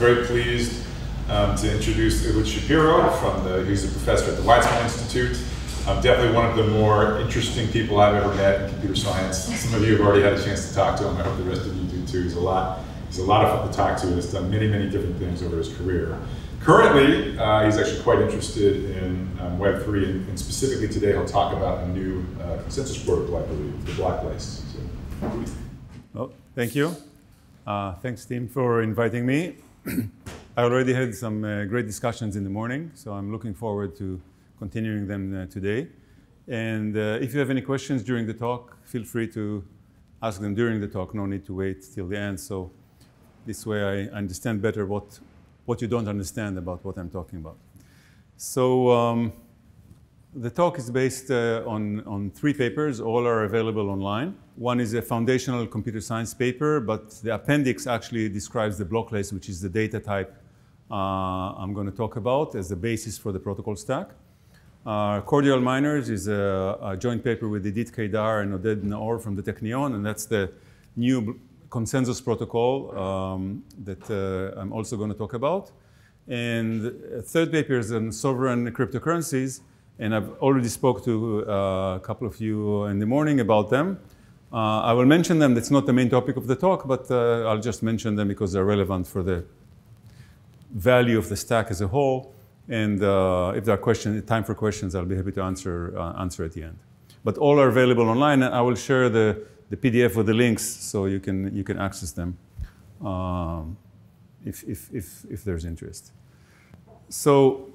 Very pleased to introduce Edith Shapiro who's a professor at the Weizmann Institute. Definitely one of the more interesting people I've ever met in computer science. Some of you have already had a chance to talk to him. I hope the rest of you do too. He's a lot of fun to talk to. He's done many, many different things over his career. Currently, he's actually quite interested in Web3, and specifically today he'll talk about a new consensus protocol, I believe, the blocklace. So. Well, thank you. Thanks, Tim, for inviting me. I already had some great discussions in the morning, so I'm looking forward to continuing them today. And if you have any questions during the talk, feel free to ask them during the talk. No need to wait till the end. So this way I understand better what you don't understand about what I'm talking about. So the talk is based on three papers. All are available online. One is a foundational computer science paper, but the appendix actually describes the blocklace, which is the data type I'm going to talk about as the basis for the protocol stack. Cordial Miners is a joint paper with Edith Kedar and Oded Naor from the Technion, and that's the new consensus protocol that I'm also going to talk about. And a third paper is on sovereign cryptocurrencies, and I've already spoke to a couple of you in the morning about them. I will mention them. That's not the main topic of the talk, but I'll just mention them because they're relevant for the value of the stack as a whole. And if there are time for questions, I'll be happy to answer at the end. But all are available online, and I will share the PDF with the links so you can access them if there's interest. So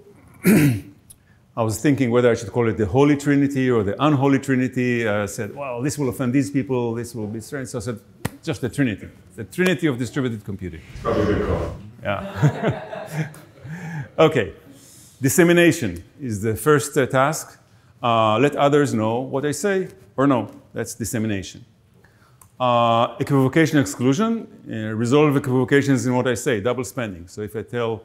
I was thinking whether I should call it the Holy Trinity or the Unholy Trinity. I said, well, this will offend these people, this will be strange. So I said, just the Trinity. The Trinity of distributed computing. It's probably a good call. Yeah. Okay. Dissemination is the first task. Let others know what I say or no. That's dissemination. Equivocation exclusion. Resolve equivocations in what I say. Double spending. So if I tell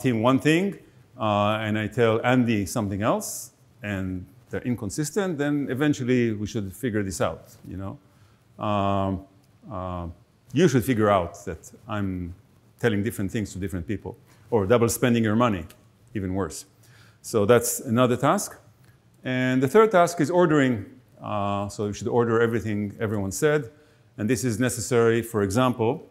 Tim one thing, and I tell Andy something else, and they're inconsistent, then eventually we should figure this out, you know. You should figure out that I'm telling different things to different people, or double spending your money, even worse. So that's another task. And the third task is ordering. So you should order everything everyone said, and this is necessary. For example,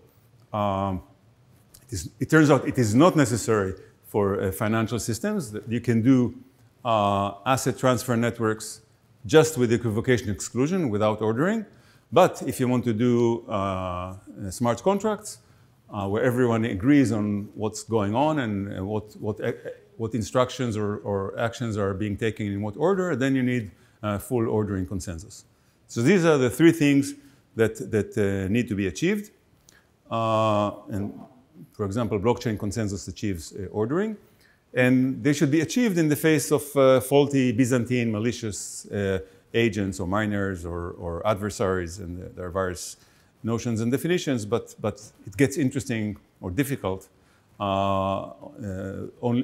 it turns out it is not necessary for financial systems. You can do asset transfer networks just with equivocation exclusion without ordering. But if you want to do smart contracts where everyone agrees on what's going on and what instructions or actions are being taken in what order, then you need full ordering consensus. So these are the three things that need to be achieved. And for example, blockchain consensus achieves ordering, and they should be achieved in the face of faulty Byzantine malicious agents or miners or adversaries, and there are various notions and definitions, but it gets interesting or difficult only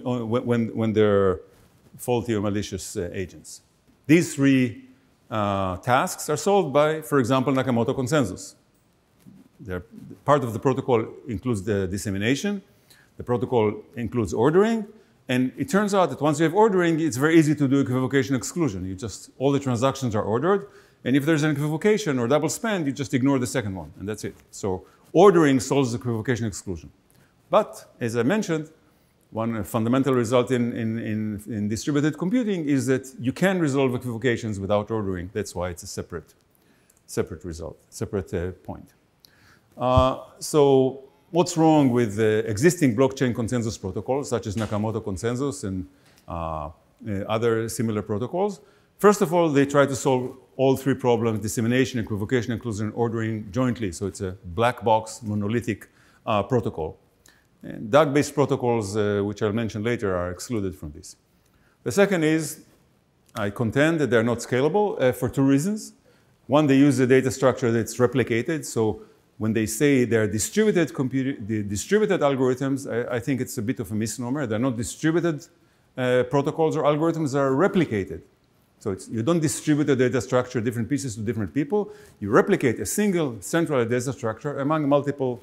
when they're faulty or malicious agents. These three tasks are solved by, for example, Nakamoto consensus. Part of the protocol includes the dissemination, the protocol includes ordering, and it turns out that once you have ordering, it's very easy to do equivocation exclusion. All the transactions are ordered, and if there's an equivocation or double spend, you just ignore the second one, and that's it. So ordering solves equivocation exclusion. But, as I mentioned, one fundamental result in distributed computing is that you can resolve equivocations without ordering. That's why it's a separate result, separate point. So what's wrong with the existing blockchain consensus protocols, such as Nakamoto consensus and other similar protocols? First of all, they try to solve all three problems: dissemination, equivocation, inclusion, and ordering jointly. So it's a black box, monolithic protocol. And DAG-based protocols, which I'll mention later, are excluded from this. The second is, I contend that they're not scalable for two reasons. One, they use a data structure that's replicated. So when they say they're distributed algorithms, I think it's a bit of a misnomer. They're not distributed protocols or algorithms, they're replicated. So you don't distribute the data structure, different pieces to different people. You replicate a single central data structure among multiple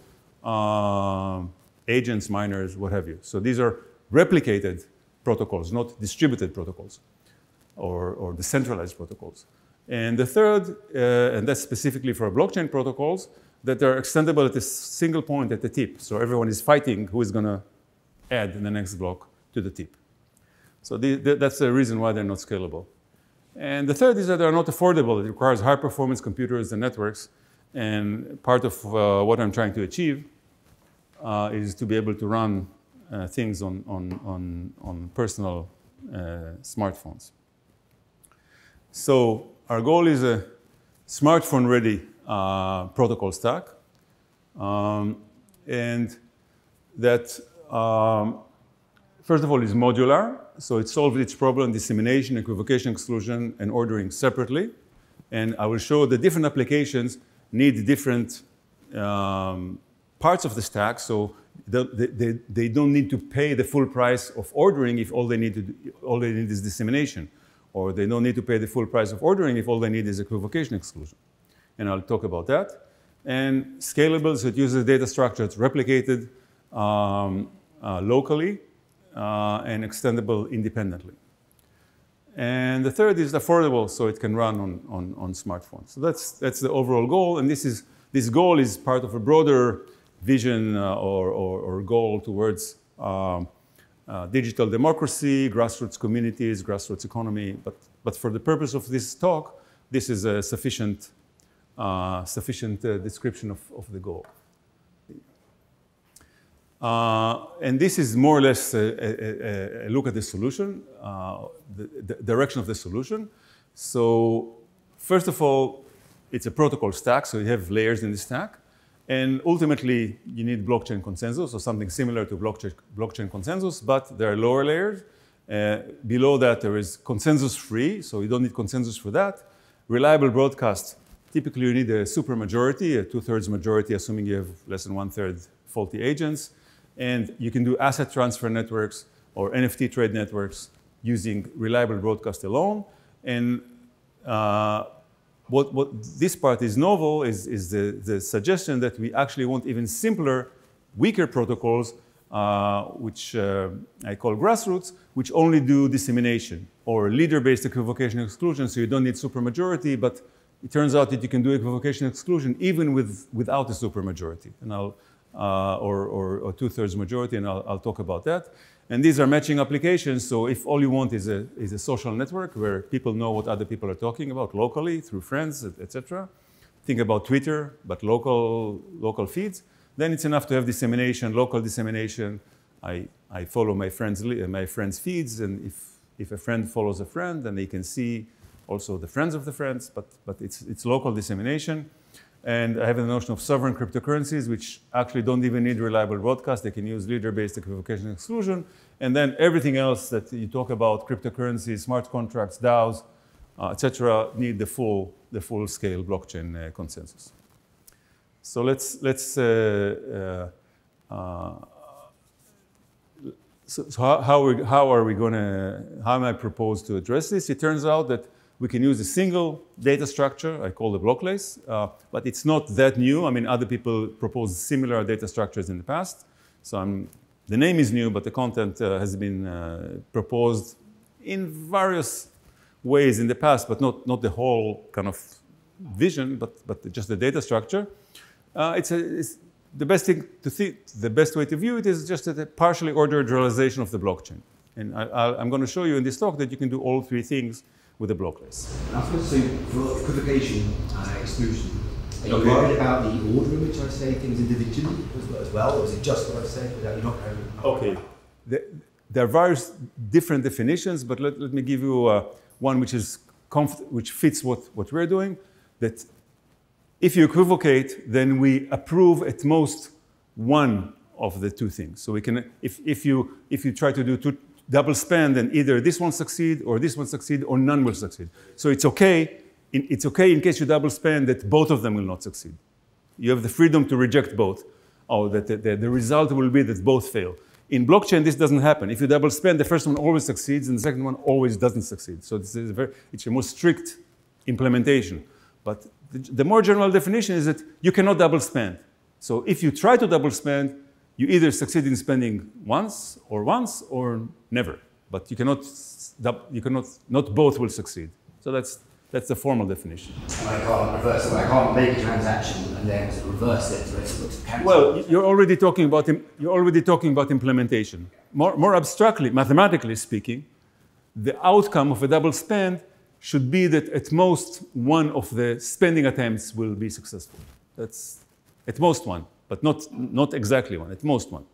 agents, miners, what have you. So these are replicated protocols, not distributed protocols or decentralized protocols. And the third, and that's specifically for blockchain protocols, that they're extendable at a single point at the tip. So everyone is fighting who is going to add the next block to the tip. So that's the reason why they're not scalable. And the third is that they're not affordable. It requires high-performance computers and networks. And part of what I'm trying to achieve is to be able to run things on personal smartphones. So our goal is a smartphone-ready protocol stack, and that first of all is modular, so it solves its problem dissemination, equivocation, exclusion, and ordering separately. And I will show the different applications need different parts of the stack, so they don't need to pay the full price of ordering if all they need to do, all they need is dissemination, or they don't need to pay the full price of ordering if all they need is equivocation exclusion. And I'll talk about that. And scalable, so it uses data structure. It's replicated locally and extendable independently. And the third is affordable, so it can run on smartphones. So that's the overall goal. And this goal is part of a broader vision or goal towards digital democracy, grassroots communities, grassroots economy. But for the purpose of this talk, this is a sufficient description of the goal. And this is more or less a look at the solution, the direction of the solution. So first of all, it's a protocol stack, so you have layers in the stack. And ultimately, you need blockchain consensus, or something similar to blockchain consensus, but there are lower layers. Below that, there is consensus-free, so you don't need consensus for that. Reliable broadcast. Typically, you need a supermajority, a two-thirds majority, assuming you have less than one-third faulty agents. And you can do asset transfer networks or NFT trade networks using reliable broadcast alone. And what this part is novel is the suggestion that we actually want even simpler, weaker protocols, which I call grassroots, which only do dissemination or leader-based equivocation exclusion, so you don't need supermajority, but it turns out that you can do equivocation exclusion even without a supermajority, and I'll or two-thirds majority, and I'll talk about that. And these are matching applications. So if all you want is a social network where people know what other people are talking about locally through friends, etc. Think about Twitter, but local feeds. Then it's enough to have dissemination, local dissemination. I follow my friends' feeds, and if a friend follows a friend, then they can see also the friends of the friends, but it's local dissemination. And I have the notion of sovereign cryptocurrencies, which actually don't even need reliable broadcast. They can use leader-based equivocation exclusion. And then everything else that you talk about, cryptocurrencies, smart contracts, DAOs, etc., need the full scale blockchain consensus. So how am I proposed to address this? It turns out that we can use a single data structure, I call the blocklace, but it's not that new. I mean, other people proposed similar data structures in the past. So the name is new, but the content has been proposed in various ways in the past, but not the whole kind of vision, but just the data structure. The best way to view it is just a partially ordered realization of the blockchain. And I'm going to show you in this talk that you can do all three things with a blocklace. I was going to say, for equivocation and exclusion, are you worried about the order in which I say things individually as well, or is it just what I say without you not having? Okay. There are various different definitions, but let me give you one which fits what we're doing, that if you equivocate, then we approve at most one of the two things. So we can, if you try to do two, double spend, and either this one succeed, or none will succeed. So it's okay in case you double spend that both of them will not succeed. You have the freedom to reject both, or that the result will be that both fail. In blockchain, this doesn't happen. If you double spend, the first one always succeeds, and the second one always doesn't succeed. So it's a more strict implementation. But the more general definition is that you cannot double spend. So if you try to double spend, you either succeed in spending once or never. But you cannot not both will succeed. So that's the formal definition. And I can't reverse it. I can't make a transaction and then reverse it. So it's sort of cancel. Well, you're already talking about implementation. More abstractly, mathematically speaking, the outcome of a double spend should be that at most one of the spending attempts will be successful. That's at most one, but not exactly one. At most one.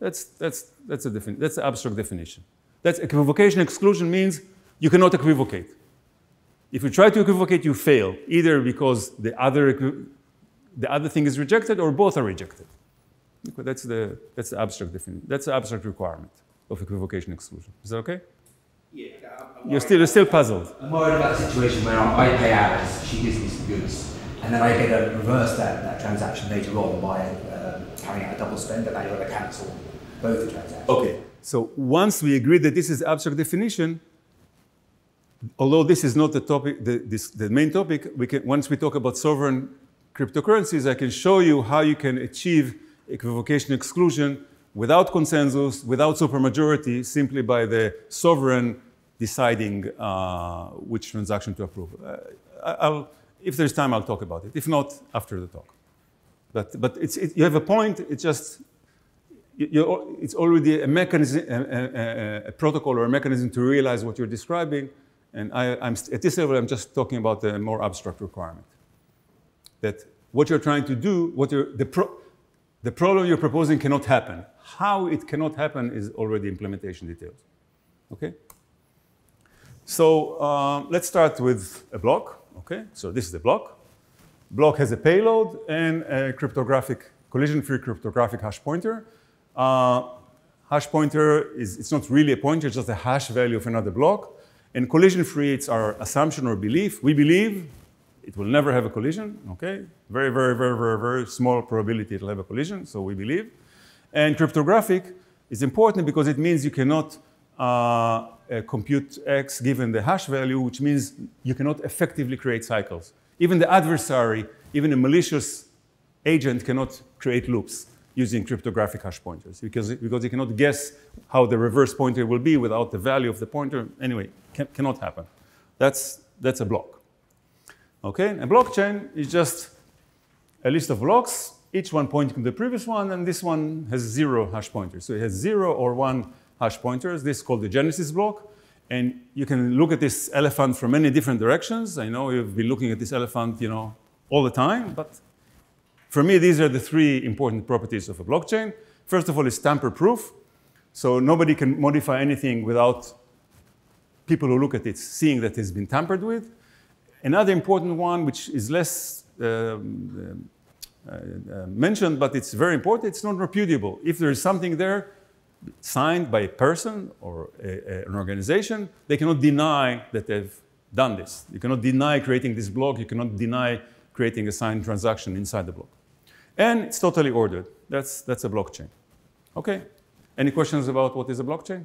That's an abstract definition. That's equivocation. Exclusion means you cannot equivocate. If you try to equivocate, you fail, either because the other thing is rejected or both are rejected. That's the abstract definition. That's the abstract requirement of equivocation exclusion. Is that okay? Yeah. You're still puzzled. I'm worried about the situation where I pay Alice, she gives me some goods, and then I get to reverse that transaction later on by carrying out a double spend, and I got to cancel both the transactions. Okay. So once we agree that this is abstract definition, although this is not the topic, the main topic, once we talk about sovereign cryptocurrencies, I can show you how you can achieve equivocation exclusion without consensus, without supermajority, simply by the sovereign deciding which transaction to approve. If there's time, I'll talk about it. If not, after the talk. But you have a point. It's just it's already a mechanism, a protocol or a mechanism to realize what you're describing. And I'm at this level, I'm just talking about the more abstract requirement. That what you're trying to do, the problem you're proposing cannot happen. How it cannot happen is already implementation details. Okay? So let's start with a block. Okay? So this is the block. Block has a payload and a cryptographic, collision-free cryptographic hash pointer. Hash pointer it's not really a pointer, it's just a hash value of another block. And collision-free, it's our assumption or belief. We believe it will never have a collision, okay? Very, very, very, very, very small probability it'll have a collision, so we believe. And cryptographic is important because it means you cannot compute X given the hash value, which means you cannot effectively create cycles. Even the adversary, even a malicious agent cannot create loops using cryptographic hash pointers because you cannot guess how the reverse pointer will be without the value of the pointer. Anyway, cannot happen. That's a block. Okay, a blockchain is just a list of blocks, each one pointing to the previous one, and this one has 0 hash pointers. So it has 0 or 1 hash pointers. This is called the genesis block. And you can look at this elephant from many different directions. I know you've been looking at this elephant, you know, all the time, but for me, these are the 3 important properties of a blockchain. First of all, it's tamper-proof. So nobody can modify anything without people who look at it seeing that it's been tampered with. Another important one, which is less mentioned, but it's very important, it's non-repudiable. If there is something there signed by a person or an organization, they cannot deny that they've done this. You cannot deny creating this block. You cannot deny creating a signed transaction inside the block. And it's totally ordered. That's a blockchain. Okay. Any questions about what is a blockchain?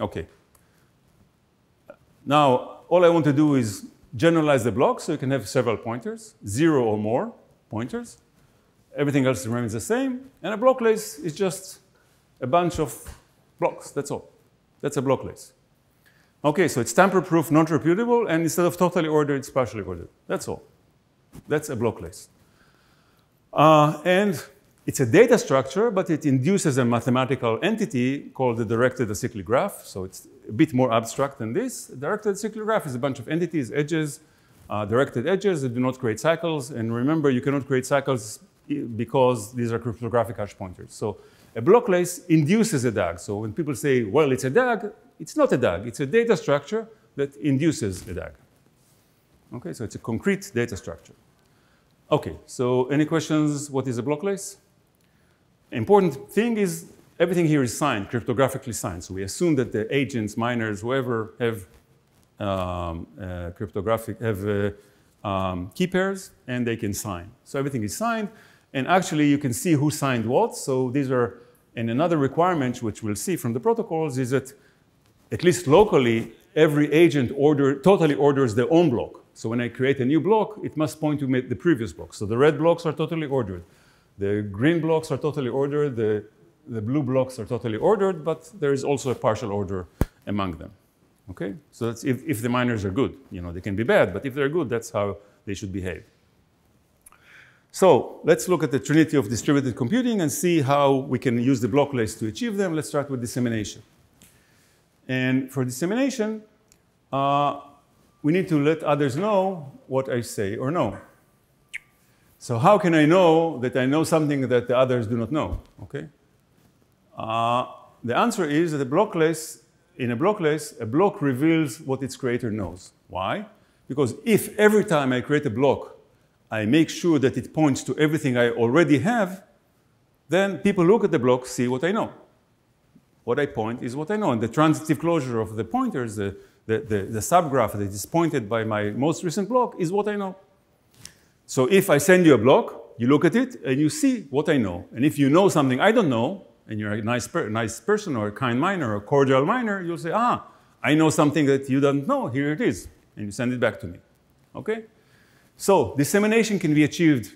Okay. Now, all I want to do is generalize the block so you can have several pointers, 0 or more pointers. Everything else remains the same. And a blocklace is just a bunch of blocks. That's all. That's a blocklace. Okay, so it's tamper-proof, not reputable, and instead of totally ordered, it's partially ordered. That's all. That's a blocklace. And it's a data structure, but it induces a mathematical entity called the directed acyclic graph. So it's a bit more abstract than this. Directed acyclic graph is a bunch of entities, edges, directed edges that do not create cycles. And remember, you cannot create cycles because these are cryptographic hash pointers. So a blocklace induces a DAG. So when people say, well, it's a DAG, it's not a DAG. It's a data structure that induces a DAG. Okay, so it's a concrete data structure. Okay, so any questions? What is a blocklace? Important thing is everything here is signed, cryptographically signed. So we assume that the agents, miners, whoever have key pairs, and they can sign. So everything is signed, and actually you can see who signed what. So these are, and another requirement which we'll see from the protocols is that at least locally, every agent totally orders their own block. So when I create a new block, it must point to the previous block. So the red blocks are totally ordered. The green blocks are totally ordered. The the blue blocks are totally ordered, but there is also a partial order among them. Okay, so that's if the miners are good. You know, they can be bad, but if they're good, that's how they should behave. So let's look at the trinity of distributed computing and see how we can use the blocklace to achieve them. Let's start with dissemination. And for dissemination, we need to let others know what I say or know. So how can I know that I know something that the others do not know? Okay. The answer is that in a blocklace, a block reveals what its creator knows. Why? Because if every time I create a block, I make sure that it points to everything I already have, then people look at the block, see what I know. What I point is what I know. And the transitive closure of the pointers, the subgraph that is pointed by my most recent block, is what I know. So if I send you a block, you look at it and you see what I know. And if you know something I don't know, and you're a nice person or a kind miner or a cordial miner, you'll say, ah, I know something that you don't know. Here it is. And you send it back to me. Okay? So dissemination can be achieved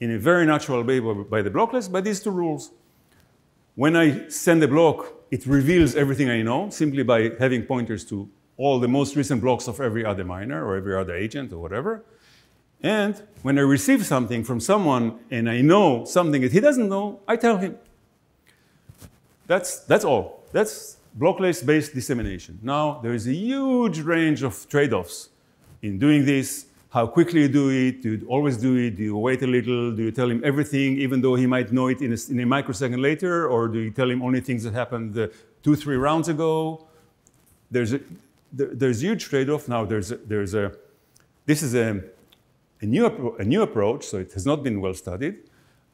in a very natural way by the blocklace by these two rules. When I send a block, it reveals everything I know simply by having pointers to all the most recent blocks of every other miner or every other agent or whatever. And when I receive something from someone and I know something that he doesn't know, I tell him. That's all. That's blocklace-based dissemination. Now, there is a huge range of trade-offs in doing this. How quickly you do it, do you always do it, do you wait a little, do you tell him everything, even though he might know it in a microsecond later, or do you tell him only things that happened 2-3 rounds ago? There's a huge trade-off. Now, this is a new approach, so it has not been well studied.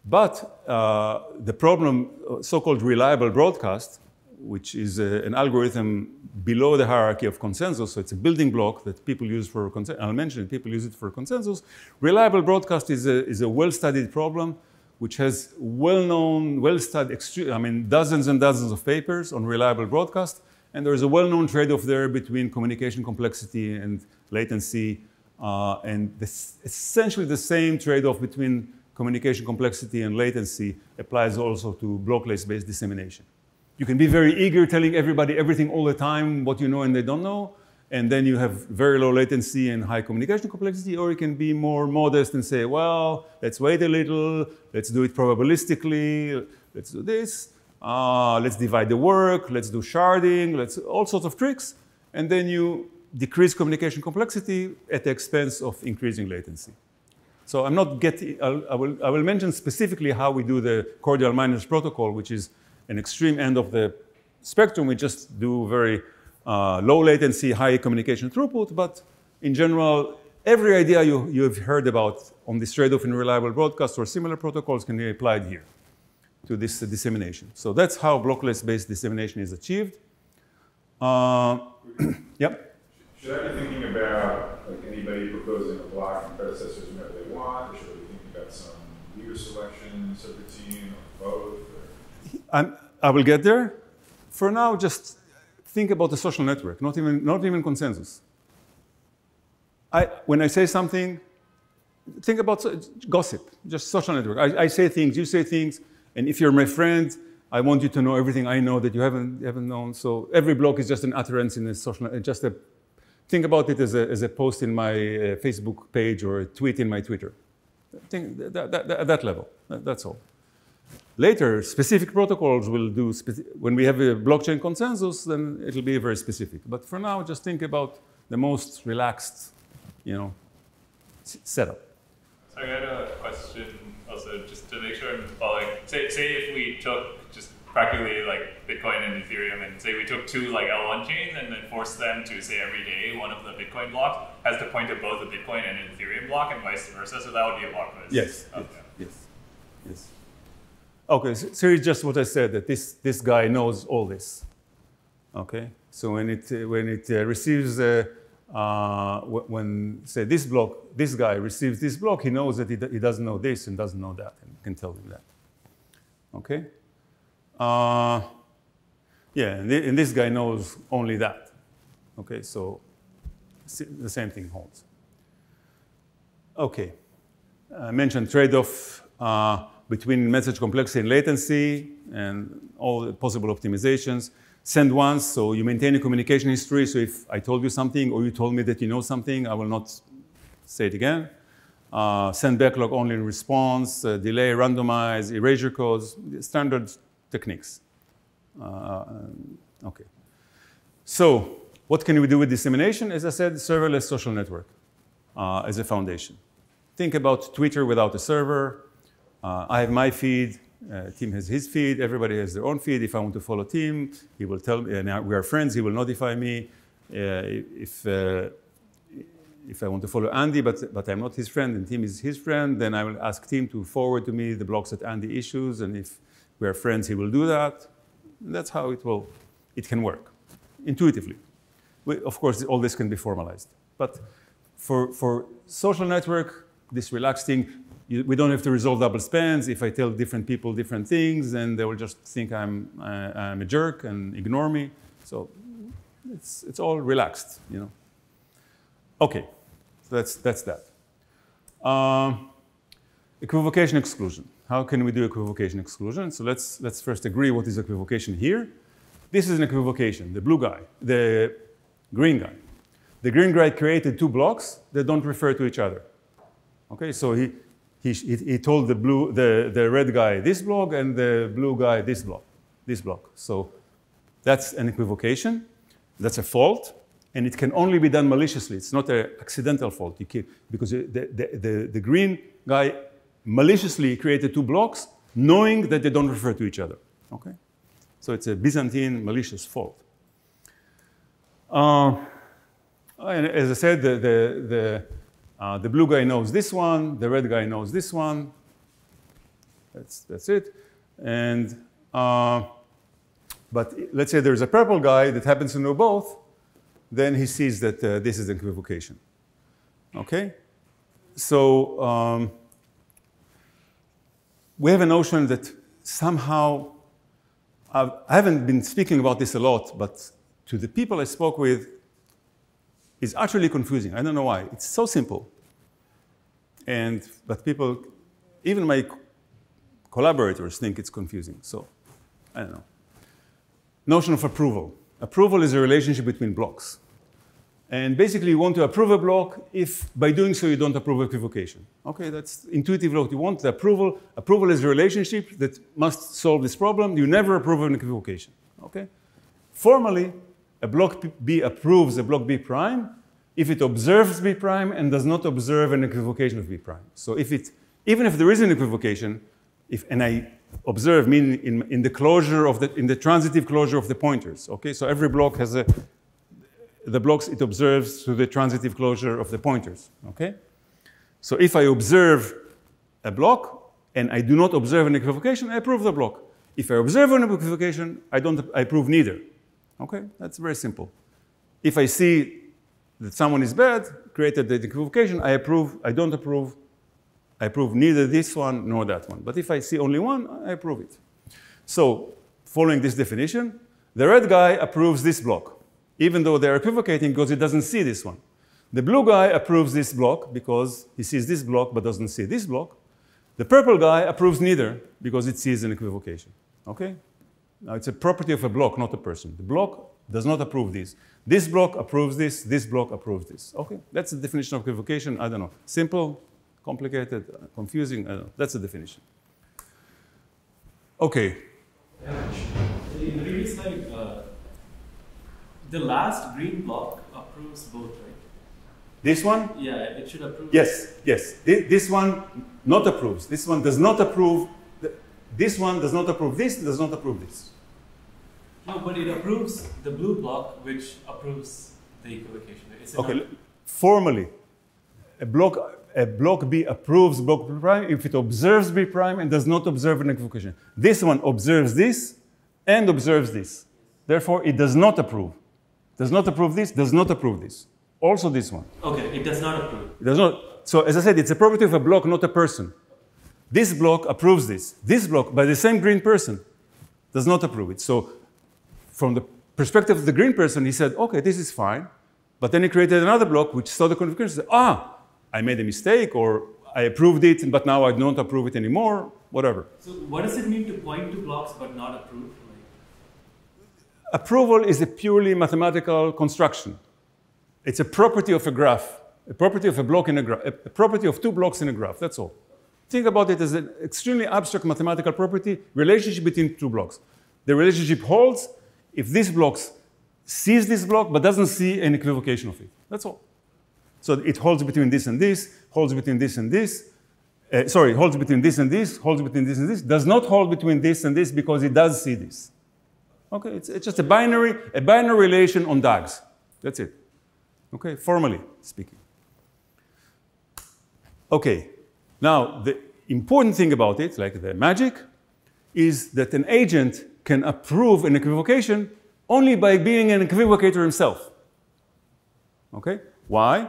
But the problem, so-called reliable broadcast, which is an algorithm below the hierarchy of consensus, so it's a building block that people use for consensus. I'll mention it, people use it for consensus. Reliable broadcast is a well-studied problem, which has well-known, well-studied, dozens and dozens of papers on reliable broadcast. And there is a well-known trade-off there between communication complexity and latency, and essentially the same trade-off between communication complexity and latency applies also to blocklace-based dissemination. You can be very eager telling everybody everything all the time, what you know and they don't know, and then you have very low latency and high communication complexity, or you can be more modest and say, well, let's wait a little, let's do it probabilistically, let's do this, let's divide the work, let's do sharding, all sorts of tricks, and then you decrease communication complexity at the expense of increasing latency. So I'm not getting, I will mention specifically how we do the Cordial Miners protocol, which is an extreme end of the spectrum. We just do very low latency, high communication throughput. But in general, every idea you have heard about on this trade-off in reliable broadcast or similar protocols can be applied here to this dissemination. So that's how blocklace-based dissemination is achieved. Yep? Should I be thinking about like anybody proposing a block and predecessors whenever they want? Or should I be thinking about some leader selection, subroutine, or both? I will get there. For now, just think about the social network, not even consensus. When I say something, think about gossip, just social network. I say things, you say things, and if you're my friend, I want you to know everything I know that you haven't known. So every block is just an utterance in a social network. Think about it as a post in my Facebook page or a tweet in my Twitter. Think at that level, that's all. Later, specific protocols will do, when we have a blockchain consensus, then it'll be very specific. But for now, just think about the most relaxed, setup. So I got a question also, just to make sure I'm following. Say if we took just practically like Bitcoin and Ethereum, and say we took two like L1 chains and then forced them to say every day one of the Bitcoin blocks has to point to both the Bitcoin and an Ethereum block and vice versa, so that would be a blocklace. Yes, okay. Yes. Okay, so it's just what I said, that this guy knows all this. Okay, so when this block, this guy receives this block, he knows that he doesn't know this and doesn't know that, and you can tell him that. Okay, and this guy knows only that. Okay, so the same thing holds. Okay, I mentioned trade-off. between message complexity and latency and all the possible optimizations. Send once, so you maintain a communication history. So if I told you something or you told me that you know something, I will not say it again. Send backlog only in response, delay, randomize, erasure codes, standard techniques. Okay. So what can we do with dissemination? As I said, serverless social network as a foundation. Think about Twitter without a server. I have my feed. Tim has his feed. Everybody has their own feed. If I want to follow Tim, he will tell me, and we are friends, he will notify me. If I want to follow Andy, but I'm not his friend, and Tim is his friend, then I will ask Tim to forward to me the blocks that Andy issues, and if we are friends, he will do that. That's how it can work, intuitively. Of course, all this can be formalized. But for social network, this relaxed thing, we don't have to resolve double spans. If I tell different people different things, then they will just think I'm a jerk and ignore me. So it's all relaxed, you know. Okay, so that's that. Equivocation exclusion. How can we do equivocation exclusion? So let's first agree what is equivocation here. This is an equivocation, the blue guy, the green guy. The green guy created two blocks that don't refer to each other. Okay, so he told the red guy this block and the blue guy this block, So that's an equivocation, that's a fault, and it can only be done maliciously. It's not an accidental fault, you can, because the green guy maliciously created two blocks knowing that they don't refer to each other, okay? So it's a Byzantine malicious fault. And as I said, the blue guy knows this one, the red guy knows this one. That's it. And, but let's say there's a purple guy that happens to know both, then he sees that this is an equivocation, okay? So we have a notion that somehow, I haven't been speaking about this a lot, but to the people I spoke with, it's utterly confusing. I don't know why. It's so simple. But people, even my collaborators, think it's confusing. So, I don't know. Notion of approval. Approval is a relationship between blocks. And basically, you want to approve a block if, by doing so, you don't approve equivocation. Okay, that's intuitively what you want. The approval. Approval is a relationship that must solve this problem. You never approve an equivocation. Okay? Formally, a block B approves a block B prime if it observes B prime and does not observe an equivocation of B prime. So if it, even if there is an equivocation, and I observe meaning in the closure of in the transitive closure of the pointers. Okay, so every block has the blocks it observes through the transitive closure of the pointers. Okay, so if I observe a block and I do not observe an equivocation, I approve the block. If I observe an equivocation, I approve neither. Okay, that's very simple. If I see that someone is bad, created the equivocation, I approve, I don't approve, I approve neither this one nor that one. But if I see only one, I approve it. So, following this definition, the red guy approves this block, even though they're equivocating because he doesn't see this one. The blue guy approves this block because he sees this block but doesn't see this block. The purple guy approves neither because it sees an equivocation. Okay? Now, it's a property of a block, not a person. The block does not approve this. This block approves this block approves this. Okay, that's the definition of equivocation. I don't know. Simple, complicated, confusing, I don't know. That's the definition. Okay. In the previous slide, the last green block approves both, right? This one? Yeah, it should approve. Yes, yes. This one not approves. This one does not approve. This one does not approve this, does not approve this. No, but it approves the blue block, which approves the equivocation. Okay, formally, a block B approves block B prime if it observes B prime and does not observe an equivocation. This one observes this and observes this. Therefore, it does not approve. Does not approve this, does not approve this. Also this one. Okay, it does not approve. It does not. So as I said, it's a property of a block, not a person. This block approves this. This block, by the same green person, does not approve it. So from the perspective of the green person, he said, okay, this is fine. But then he created another block which saw the confusion and said, I made a mistake, or I approved it, but now I don't approve it anymore. whatever. So what does it mean to point to blocks but not approve? Approval is a purely mathematical construction. It's a property of a graph, a property of a block in a graph, a property of two blocks in a graph, that's all. Think about it as an extremely abstract mathematical property, relationship between two blocks. The relationship holds if this block sees this block but doesn't see an equivocation of it, that's all. So it holds between this and this, holds between this and this, holds between this and this, holds between this and this, does not hold between this and this because it does see this. Okay, it's just a binary relation on DAGs, that's it. Okay, formally speaking. Okay, now the important thing about it, like the magic, is that an agent can approve an equivocation only by being an equivocator himself. Okay, why?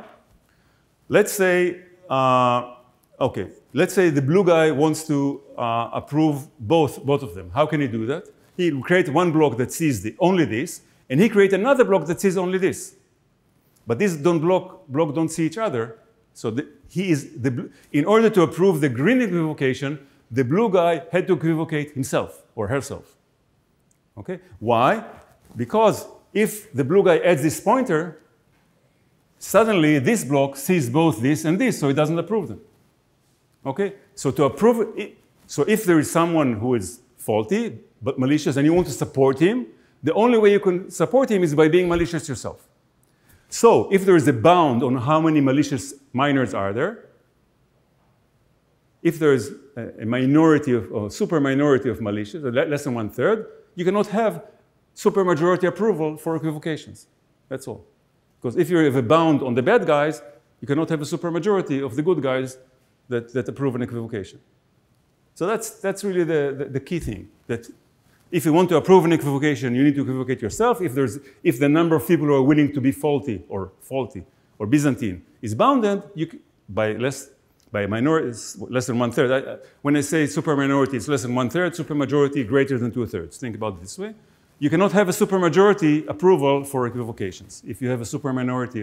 Let's say, let's say the blue guy wants to approve both of them. How can he do that? He will create one block that sees only this, and he creates another block that sees only this. But these blocks don't see each other. So in order to approve the green equivocation, the blue guy had to equivocate himself or herself. Okay? Why? Because if the blue guy adds this pointer, suddenly this block sees both this and this, so it doesn't approve them. Okay? So to approve it, so if there is someone who is faulty but malicious and you want to support him, the only way you can support him is by being malicious yourself. So if there is a bound on how many malicious miners are there, if there is a minority of, or super minority of malicious, less than 1/3, you cannot have supermajority approval for equivocations. That's all. Because if you have a bound on the bad guys, you cannot have a supermajority of the good guys that approve an equivocation. So that's really the key thing, that if you want to approve an equivocation, you need to equivocate yourself. If the number of people who are willing to be faulty or Byzantine is bounded, by a minority, less than 1/3. When I say super minority, it's less than 1/3. Super majority, greater than 2/3. Think about it this way: you cannot have a super majority approval for equivocations if you have a super minority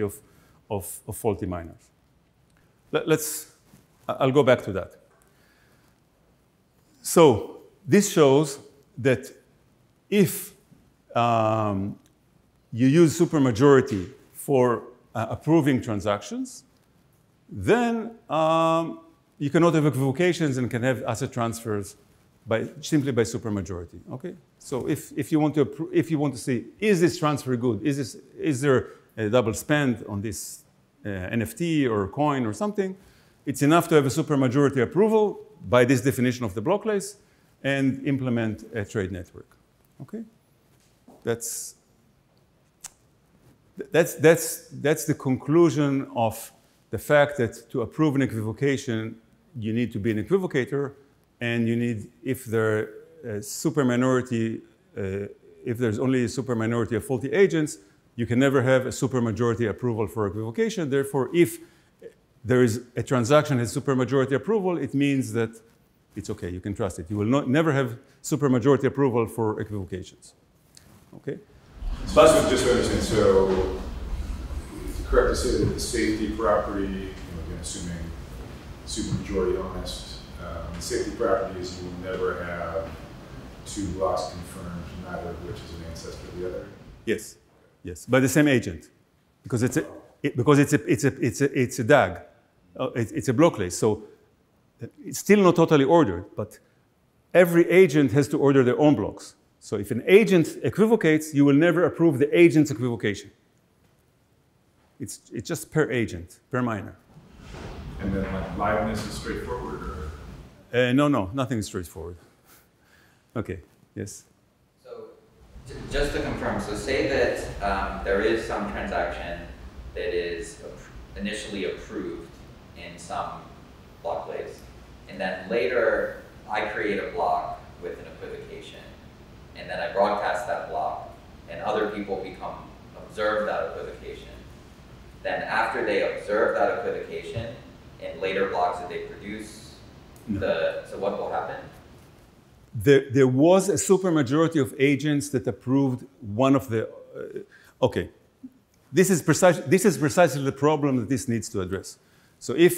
of faulty minors. I'll go back to that. So this shows that if you use supermajority for approving transactions, then you cannot have equivocations and can have asset transfers simply by supermajority. Okay. So if you want to see, is this transfer good? Is there a double spend on this NFT or coin or something? It's enough to have a supermajority approval by this definition of the blocklace, and implement a trade network. Okay, that's the conclusion of the fact that to approve an equivocation, you need to be an equivocator, and you need, if there's only a super minority of faulty agents, you can never have a supermajority approval for equivocation. Therefore, if there is a transaction has supermajority approval, it means that it's okay, you can trust it. You will never have supermajority approval for equivocations. Okay? So that's just what I understand. So is it correct to say that the safety property, again, assuming supermajority honest, the safety property is you will never have two blocks confirmed, neither of which is an ancestor of the other? Yes, yes, by the same agent. Because it's a DAG. It's a blocklace. So it's still not totally ordered, but every agent has to order their own blocks. So if an agent equivocates, you will never approve the agent's equivocation. It's just per agent, per miner. And then like liveness is straightforward? Or? No, nothing is straightforward. Okay, yes? So just to confirm, so say that there is some transaction that is initially approved in some blocklace, and then later I create a block with an equivocation, and then I broadcast that block, and other people observe that equivocation. Then after they observe that equivocation, in later blocks that they produce, so what will happen? There was a supermajority of agents that approved one of the, okay. This is precisely the problem that this needs to address. So if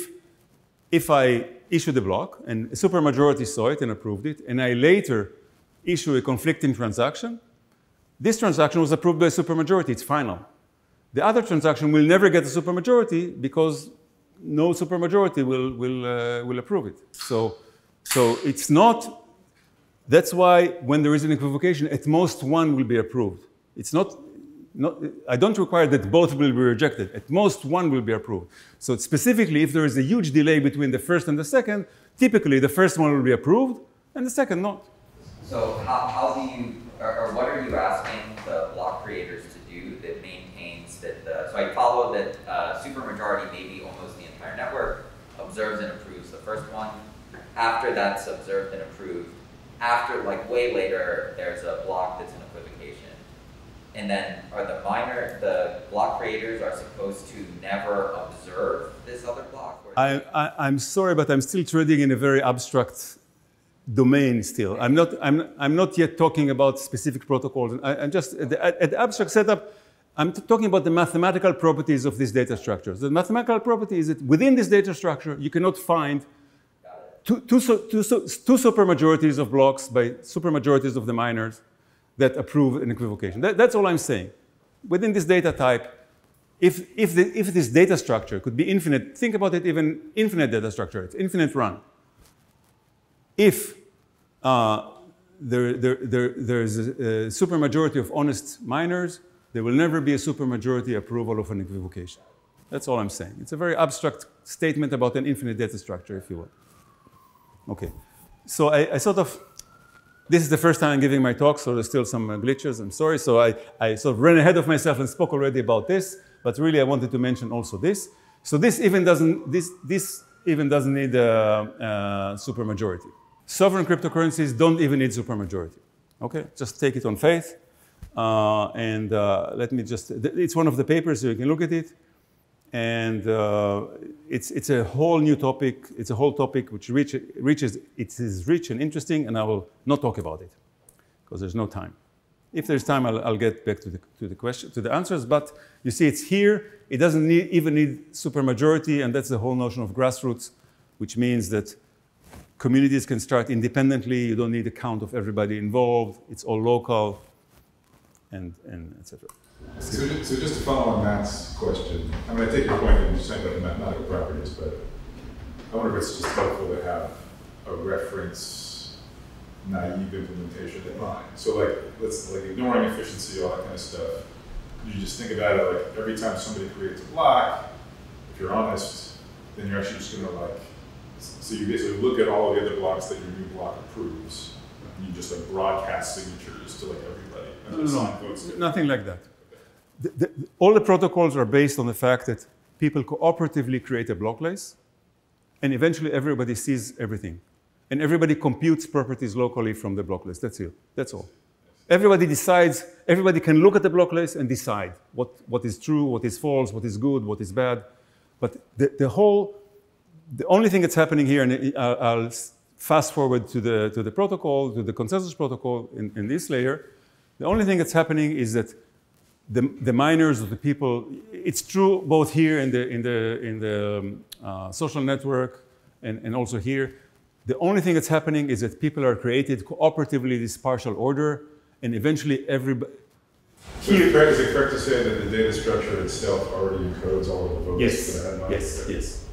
if I issue the block and a supermajority saw it and approved it, and I later issue a conflicting transaction, this transaction was approved by a supermajority. It's final. The other transaction will never get a supermajority because no supermajority will approve it. So it's not. That's why when there is an equivocation, at most one will be approved. It's not. I don't require that both will be rejected. At most, one will be approved. So specifically, if there is a huge delay between the first and the second, typically the first one will be approved and the second not. So how do you, or what are you asking the block creators to do that maintains that the, so I follow that supermajority, maybe almost the entire network, observes and approves the first one. After that's observed and approved, after, like way later, there's a block that's an equivocation. And then are the block creators are supposed to never observe this other block? I'm sorry, but I'm still treading in a very abstract domain still. I'm not yet talking about specific protocols. I'm just, at the abstract setup, I'm talking about the mathematical properties of this data structure. The mathematical property is that within this data structure, you cannot find two supermajorities of blocks by supermajorities of the miners that approve an equivocation. That's all I'm saying. Within this data type, if this data structure could be infinite, think about it, even infinite data structure, it's infinite run. If there's a supermajority of honest miners, there will never be a supermajority approval of an equivocation. That's all I'm saying. It's a very abstract statement about an infinite data structure, if you will. Okay, so I sort of, this is the first time I'm giving my talk, so there's still some glitches, I'm sorry. So I sort of ran ahead of myself and spoke already about this, but really I wanted to mention also this. So this even doesn't need a supermajority. Sovereign cryptocurrencies don't even need supermajority. Okay, just take it on faith. Let me just, it's one of the papers, so you can look at it. And it's a whole new topic. It's a whole topic which is rich and interesting, and I will not talk about it because there's no time. If there's time, I'll get back to the answers. But you see, it's here. It doesn't even need supermajority, and that's the whole notion of grassroots, which means that communities can start independently. You don't need a count of everybody involved. It's all local, and etc. So just to follow on Matt's question, I mean, I take your point in saying about mathematical properties, but I wonder if it's just helpful to have a reference, naive implementation in mind. So like, let's, like ignoring efficiency, all that kind of stuff, you just think about it like every time somebody creates a block, if you're honest, then you're actually just gonna like, so you basically look at all of the other blocks that your new block approves, and you just like broadcast signatures to like everybody. No, nothing like that. All the protocols are based on the fact that people cooperatively create a blocklace, and eventually everybody sees everything. And everybody computes properties locally from the blocklace. That's it. That's all. Everybody decides, everybody can look at the blocklace and decide what is true, what is false, what is good, what is bad. But the only thing that's happening here, and I'll fast forward to the protocol, to the consensus protocol in this layer, the only thing that's happening is that the miners or the people, it's true both here in the social network and also here. The only thing that's happening is that people are created cooperatively this partial order, and eventually everybody. So is it correct to say that the data structure itself already encodes all of the votes? Yes. Yes.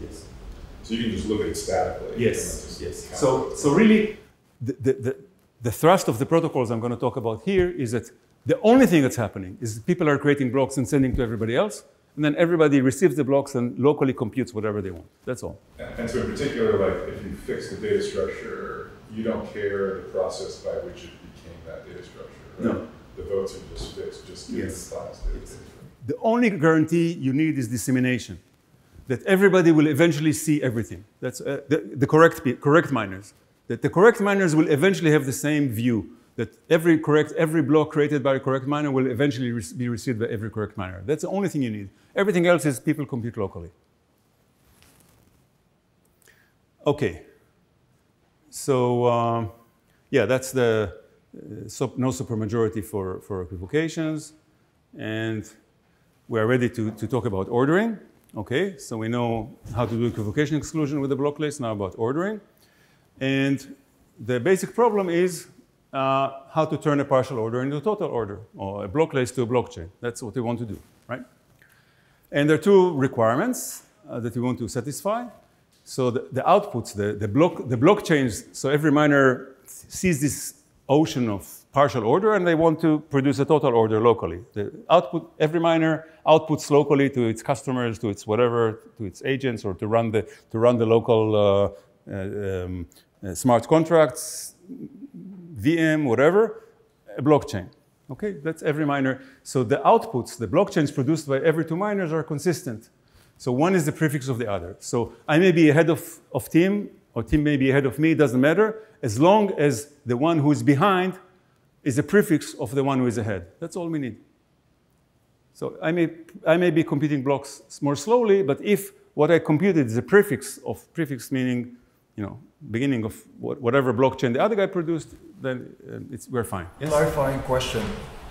So you can just look at it statically. Yes. Yes. So really, the thrust of the protocols I'm going to talk about here is that. The only thing that's happening is people are creating blocks and sending to everybody else, and then everybody receives the blocks and locally computes whatever they want. That's all. And so in particular, like if you fix the data structure, you don't care the process by which it became that data structure, right? No. The votes are just fixed, just given the size of the data structure. The only guarantee you need is dissemination, that everybody will eventually see everything. That's the correct miners, that the correct miners will eventually have the same view. That every block created by a correct miner will eventually be received by every correct miner. That's the only thing you need. Everything else is people compute locally. Okay. So yeah, that's the no supermajority for equivocations, and we are ready to talk about ordering. Okay, so we know how to do equivocation exclusion with the blocklace, now about ordering. And the basic problem is how to turn a partial order into a total order, or a blocklace to a blockchain. That's what we want to do, right? And there are two requirements that we want to satisfy. So the outputs, the blockchains, so every miner sees this ocean of partial order and they want to produce a total order locally. The output, every miner outputs locally to its customers, to its whatever, to its agents, or to run the local smart contracts, VM, whatever, a blockchain. Okay, that's every miner. So the outputs, the blockchains produced by every two miners are consistent. So one is the prefix of the other. So I may be ahead of team, or team may be ahead of me, it doesn't matter, as long as the one who is behind is a prefix of the one who is ahead. That's all we need. So I may be computing blocks more slowly, but if what I computed is a prefix of prefix, meaning, you know, beginning of whatever blockchain the other guy produced, then we're fine. Yes? Clarifying question.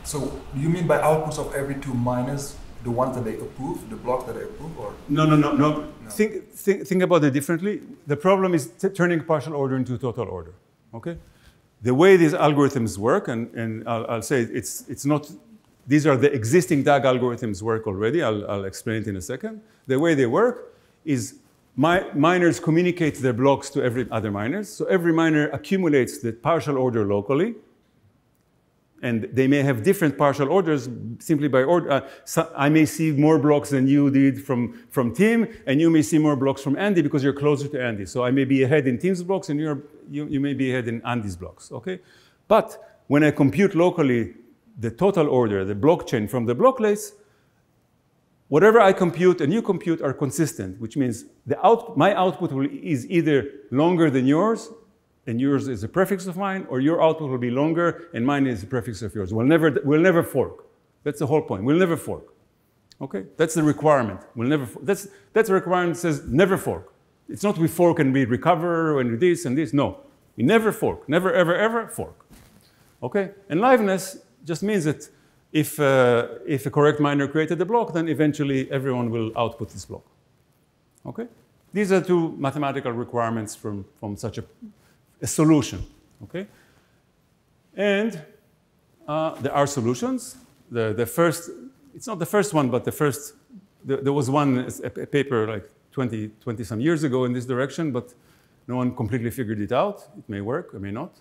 So you mean by outputs of every two miners, the ones that they approve, the block that they approve, or? No. Think about it differently. The problem is turning partial order into total order, okay? The way these algorithms work, and I'll say it's not, these are the existing DAG algorithms work already. I'll explain it in a second. The way they work is miners communicate their blocks to every other miners. So every miner accumulates the partial order locally. And they may have different partial orders simply by order. So I may see more blocks than you did from Tim, and you may see more blocks from Andy because you're closer to Andy. So I may be ahead in Tim's blocks, and you may be ahead in Andy's blocks, okay? But when I compute locally the total order, the blockchain from the blocklace, whatever I compute and you compute are consistent, which means my output is either longer than yours, and yours is a prefix of mine, or your output will be longer, and mine is a prefix of yours. We'll never fork. That's the whole point. We'll never fork. Okay? That's the requirement. We'll never fork. That's the requirement that says never fork. It's not we fork and we recover and this and this. No. We never fork. Never, ever, ever fork. Okay? And liveness just means that if a correct miner created a block, then eventually everyone will output this block. Okay? These are two mathematical requirements from such a solution, okay? And there are solutions. The first, it's not the first one, but the first, there was one, a paper like 20 some years ago in this direction, but no one completely figured it out. It may work, it may not.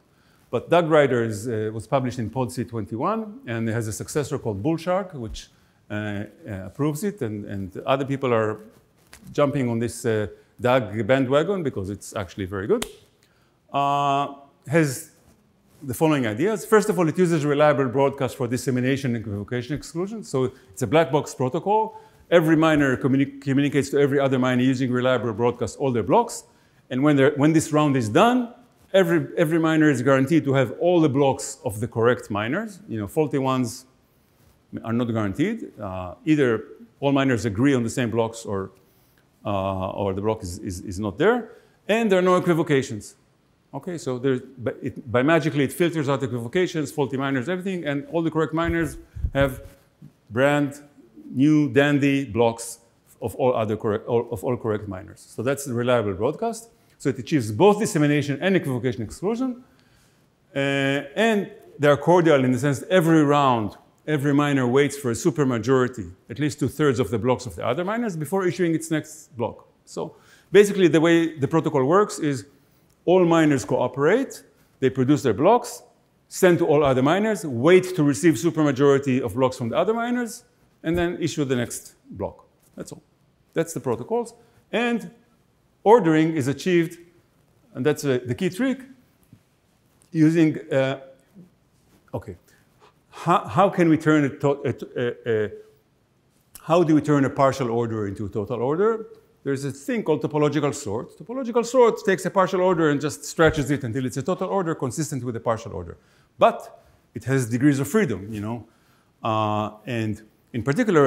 But DAG-Rider was published in PODC 21, and it has a successor called Bullshark, which approves it, and other people are jumping on this DAG bandwagon because it's actually very good. Has the following ideas. First of all, it uses reliable broadcast for dissemination and equivocation exclusion. So it's a black box protocol. Every miner communicates to every other miner using reliable broadcast all their blocks. And when this round is done, every miner is guaranteed to have all the blocks of the correct miners. You know, faulty ones are not guaranteed. Either all miners agree on the same blocks or the block is not there. And there are no equivocations. Okay, so by magically it filters out equivocations, faulty miners, everything, and all the correct miners have brand new dandy blocks of all correct miners. So that's a reliable broadcast. So it achieves both dissemination and equivocation exclusion. And they are cordial in the sense that every round, every miner waits for a supermajority, at least 2/3 of the blocks of the other miners, before issuing its next block. So basically the way the protocol works is all miners cooperate, they produce their blocks, send to all other miners, wait to receive supermajority of blocks from the other miners, and then issue the next block. That's all. That's the protocols. And ordering is achieved, and that's the key trick, using, okay, how do we turn a partial order into a total order? There's a thing called topological sort. Topological sort takes a partial order and just stretches it until it's a total order consistent with the partial order. But it has degrees of freedom, you know. And in particular,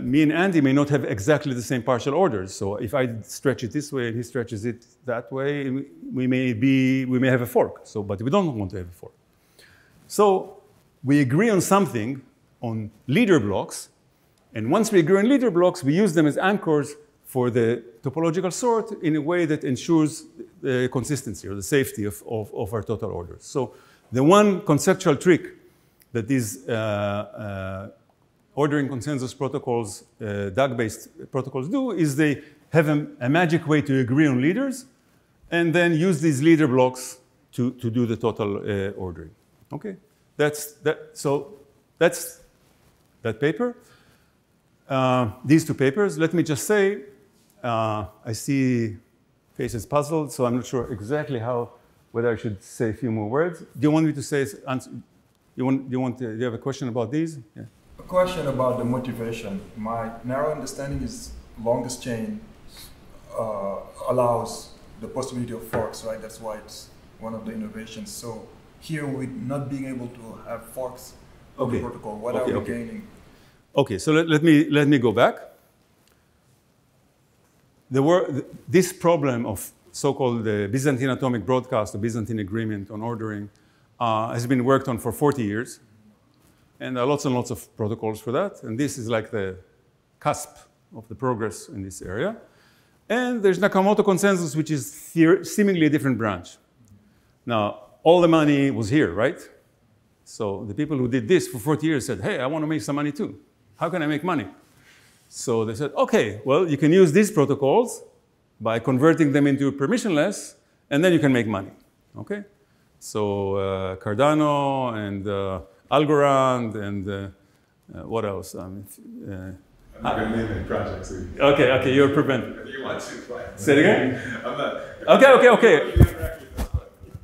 me and Andy may not have exactly the same partial orders. So if I stretch it this way and he stretches it that way, we may have a fork. So, but we don't want to have a fork. So we agree on something, on leader blocks, And once we agree on leader blocks, we use them as anchors for the topological sort in a way that ensures the consistency or the safety of our total orders. So the one conceptual trick that these ordering consensus protocols, DAG-based protocols do is they have a magic way to agree on leaders and then use these leader blocks to do the total ordering. Okay, so that's that paper. These two papers, let me just say, I see faces puzzled, so I'm not sure exactly whether I should say a few more words. Do you want me to say, do you have a question about these? Yeah. A question about the motivation. My narrow understanding is longest chain allows the possibility of forks, right? That's why it's one of the innovations. So here with not being able to have forks of the protocol, what are we gaining? Okay, so let me go back. This problem of so-called the Byzantine Atomic Broadcast, the Byzantine Agreement on Ordering, has been worked on for 40 years. And there are lots and lots of protocols for that. And this is like the cusp of the progress in this area. And there's Nakamoto consensus, which is seemingly a different branch. Now, all the money was here, right? So the people who did this for 40 years said, hey, I want to make some money too. How can I make money? So they said, okay, well, you can use these protocols by converting them into permissionless, and then you can make money, okay? So Cardano and Algorand and what else? I'm not going to name any projects. Okay, okay, you're prevented. If you want to, fine. Say it again? I'm not. Okay, okay, okay.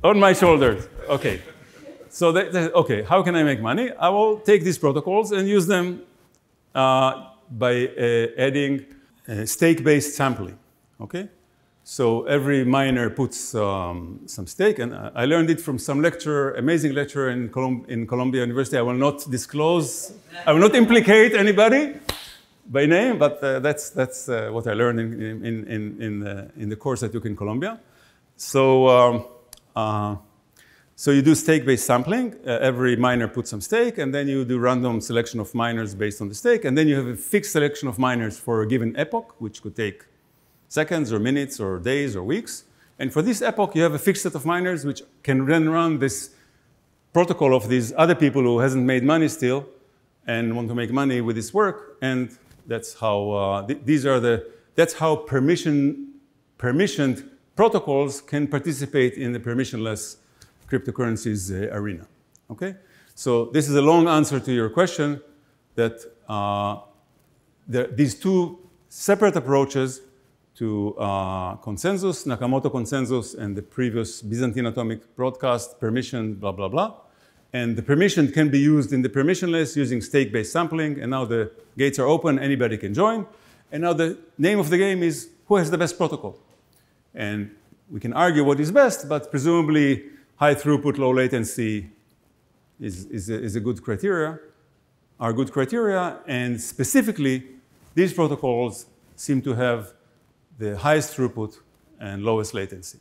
On my shoulders, okay. So, okay, how can I make money? I will take these protocols and use them by adding stake-based sampling, okay? So every miner puts some stake, and I learned it from some lecturer, amazing lecturer in Columbia University. I will not disclose, I will not implicate anybody by name, but that's what I learned in the course I took in Columbia. So, so you do stake-based sampling. Every miner puts some stake, and then you do random selection of miners based on the stake, and then you have a fixed selection of miners for a given epoch, which could take seconds or minutes or days or weeks. And for this epoch, you have a fixed set of miners which can then run this protocol of these other people who hasn't made money still and want to make money with this work. And that's how that's how permissioned protocols can participate in the permissionless cryptocurrencies arena, okay? So this is a long answer to your question that these two separate approaches to consensus, Nakamoto consensus and the previous Byzantine Atomic Broadcast, permission, blah, blah, blah. And the permission can be used in the permissionless using stake-based sampling, and now the gates are open, anybody can join. And now the name of the game is who has the best protocol? And we can argue what is best, but presumably high throughput, low latency is a good criteria, are good criteria, and specifically these protocols seem to have the highest throughput and lowest latency.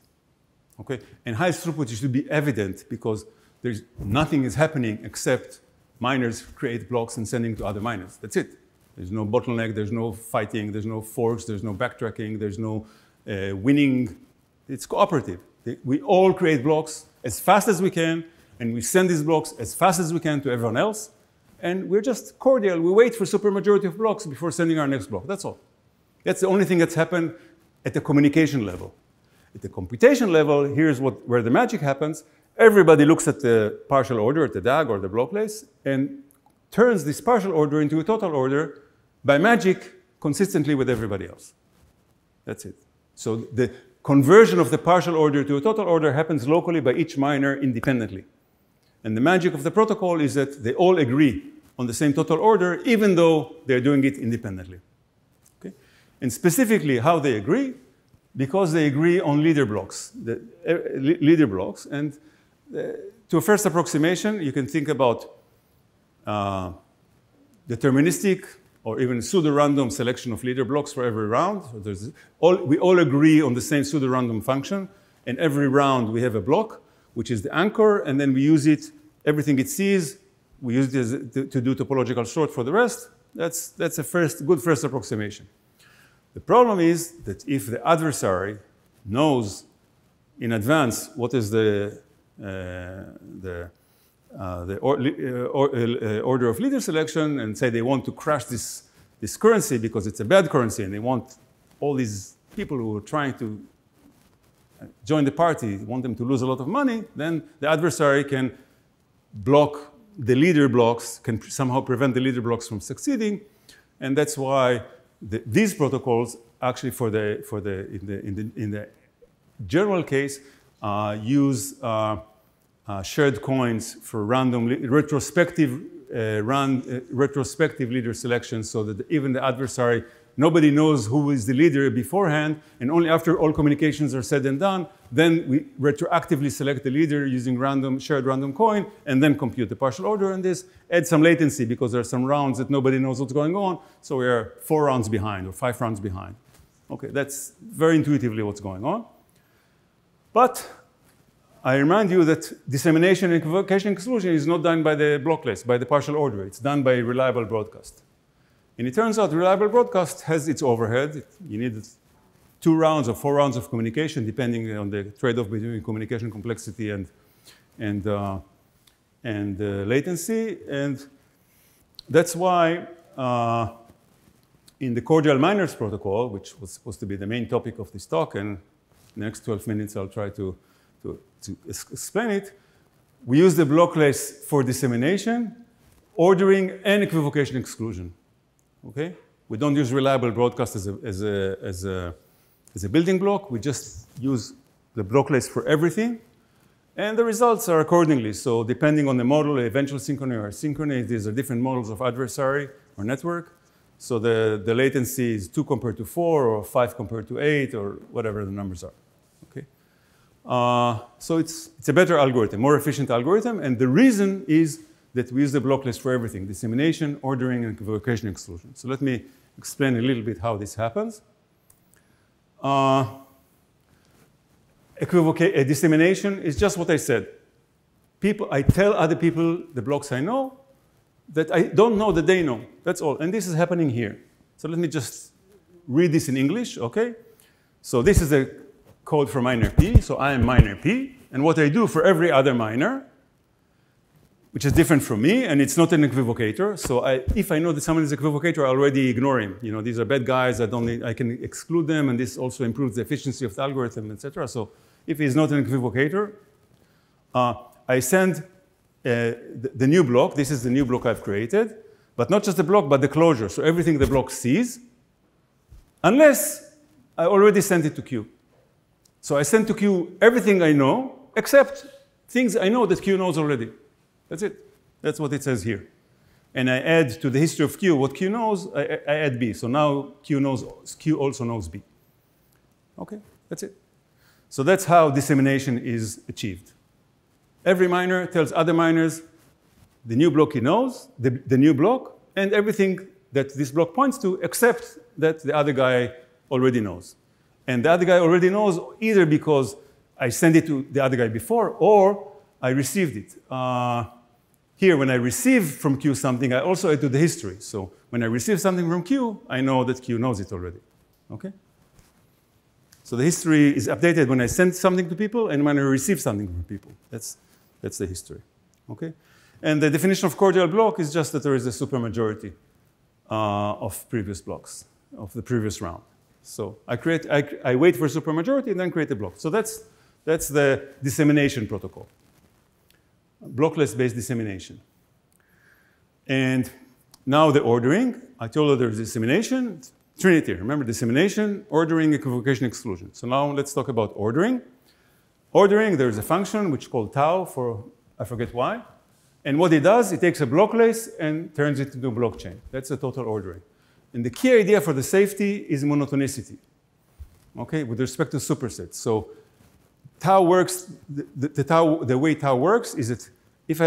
Okay, and highest throughput should be evident because there's nothing is happening except miners create blocks and sending to other miners. That's it. There's no bottleneck, there's no fighting, there's no forks, there's no backtracking, there's no winning. It's cooperative. We all create blocks as fast as we can, and we send these blocks as fast as we can to everyone else. And we're just cordial. We wait for supermajority of blocks before sending our next block. That's all. That's the only thing that's happened at the communication level. At the computation level, here's where the magic happens. Everybody looks at the partial order, at the DAG or the blocklace, and turns this partial order into a total order by magic consistently with everybody else. That's it. So the conversion of the partial order to a total order happens locally by each miner independently. And the magic of the protocol is that they all agree on the same total order, even though they're doing it independently. Okay? And specifically how they agree, because they agree on leader blocks. And to a first approximation, you can think about deterministic or even pseudo-random selection of leader blocks for every round. So we all agree on the same pseudo-random function, and every round we have a block, which is the anchor, and then we use it, everything it sees, we use it to do topological sort for the rest, That's a good first approximation. The problem is that if the adversary knows in advance what is the order of leader selection, and say they want to crash this currency because it's a bad currency and they want all these people who are trying to join the party, want them to lose a lot of money, then the adversary can block the leader blocks, can somehow prevent the leader blocks from succeeding. And that's why these protocols actually in the general case use shared coins for retrospective leader selection, so that even the adversary, nobody knows who is the leader beforehand, and only after all communications are said and done, then we retroactively select the leader using shared random coin, and then compute the partial order on this, add some latency because there are some rounds that nobody knows what's going on, so we are 4 rounds behind or 5 rounds behind. Okay, that's very intuitively what's going on. But I remind you that dissemination and convocation exclusion is not done by the blocklace, by the partial order. It's done by reliable broadcast. And it turns out reliable broadcast has its overhead. You need 2 rounds or 4 rounds of communication, depending on the trade-off between communication complexity and latency. And that's why in the Cordial Miners protocol, which was supposed to be the main topic of this talk, and in the next 12 minutes I'll try to explain it, we use the blocklace for dissemination, ordering, and equivocation exclusion. Okay, we don't use reliable broadcast as a building block. We just use the blocklace for everything, and the results are accordingly. So depending on the model, eventual synchrony or asynchrony, these are different models of adversary or network. So the latency is 2 compared to 4, or 5 compared to 8, or whatever the numbers are. Okay, so it's a better algorithm, more efficient algorithm, and the reason is that we use the blocklace for everything: dissemination, ordering, and equivocation exclusion. So let me explain a little bit how this happens. Dissemination is just what I said. I tell other people the blocks I know that I don't know that they know. That's all. And this is happening here. So let me just read this in English, okay? So this is a code for miner P. So I am miner P. And what I do for every other miner, which is different from me, and it's not an equivocator. So if I know that someone is an equivocator, I already ignore him. You know, these are bad guys. I can exclude them, and this also improves the efficiency of the algorithm, etc. So if he's not an equivocator, I send the new block. This is the new block I've created, but not just the block, but the closure. So everything the block sees, unless I already sent it to Q. So I send to Q everything I know, except things I know that Q knows already. That's it. That's what it says here. And I add to the history of Q what Q knows, I add B. So now Q also knows B. Okay, that's it. So that's how dissemination is achieved. Every miner tells other miners the new block he knows, the new block, and everything that this block points to, except that the other guy already knows. And the other guy already knows either because I sent it to the other guy before, or I received it. Here, when I receive from Q something, I also add to the history. So when I receive something from Q, I know that Q knows it already. Okay? So the history is updated when I send something to people and when I receive something from people. That's the history. Okay? And the definition of cordial block is just that there is a supermajority of previous blocks, of the previous round. So I wait for supermajority and then create a block. So that's the dissemination protocol. Blocklace-based dissemination. And now the ordering. I told you there's dissemination. Trinity, remember, dissemination, ordering, equivocation, exclusion. So now let's talk about ordering. Ordering, there's a function which is called tau for I forget why. And what it does, it takes a blocklace and turns it into a blockchain. That's a total ordering. And the key idea for the safety is monotonicity, okay, with respect to supersets. So tau works, the way tau works is that if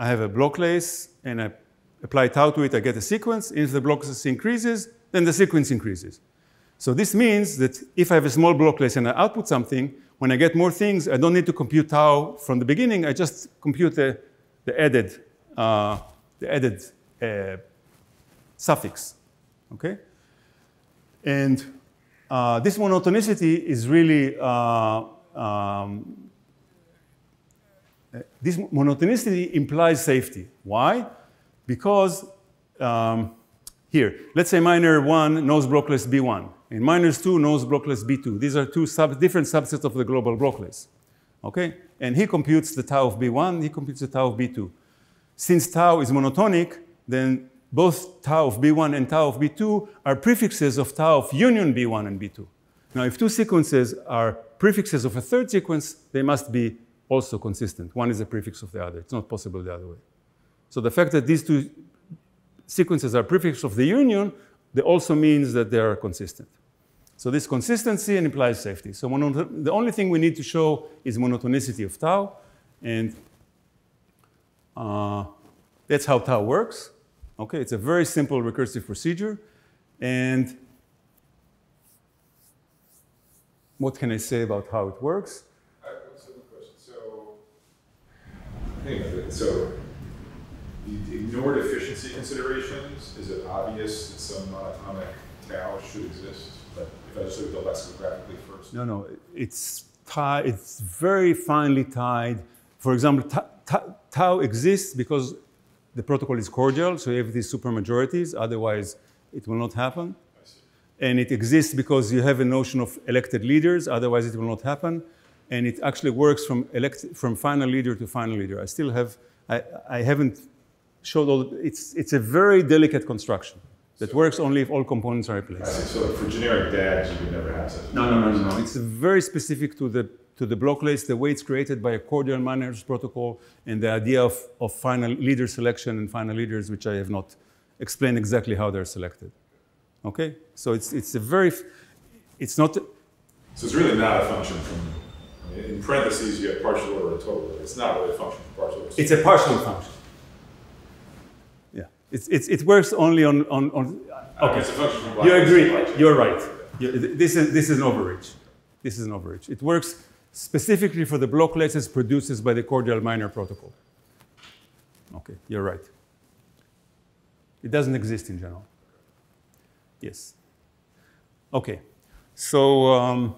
I have a blocklace and I apply tau to it, I get a sequence. If the blocklace increases, then the sequence increases. So this means that if I have a small blocklace and I output something, when I get more things, I don't need to compute tau from the beginning. I just compute the, the added suffix, okay? And this monotonicity is really, this monotonicity implies safety. Why? Because here, let's say miner 1 knows blocklace B1, and miners 2 knows blocklace B2. These are two different subsets of the global blocklace, okay? And he computes the tau of B1, he computes the tau of B2. Since tau is monotonic, then both tau of B1 and tau of B2 are prefixes of tau of union B1 and B2. Now, if two sequences are prefixes of a third sequence, they must be also consistent. One is a prefix of the other. It's not possible the other way. So the fact that these two sequences are prefixes of the union, that also means that they are consistent. So this consistency implies safety. So the only thing we need to show is monotonicity of tau, and that's how tau works. Okay, it's a very simple recursive procedure. And what can I say about how it works? I have one simple question. So, think of it. So, you ignored efficiency considerations. Is it obvious that some monatomic tau should exist? But if I just look at the lexicographically first. No, no. It's very finely tied. For example, tau exists because the protocol is cordial, so you have these supermajorities. Otherwise, it will not happen. I see. And it exists because you have a notion of elected leaders. Otherwise, it will not happen. And it actually works from final leader to final leader. I still have, I haven't showed all. It's a very delicate construction that works only if all components are replaced. I see. So for generic DAGs, you would never have such. No. It's very specific to the blocklace, the way it's created by a Cordial Miners protocol, and the idea of final leader selection and final leaders, which I have not explained exactly how they're selected. Okay? So it's a very, it's not. So it's really not a function from, in parentheses, you have partial order and total order. It's not really a function from partial order. It's a partial function. Yeah. It works only on okay. It's a function from blocklace. You agree. You're right. This is an overreach. This is an overreach. It works specifically for the blocklaces produced by the Cordial Miner protocol. Okay, you're right. It doesn't exist in general. Yes. Okay. So,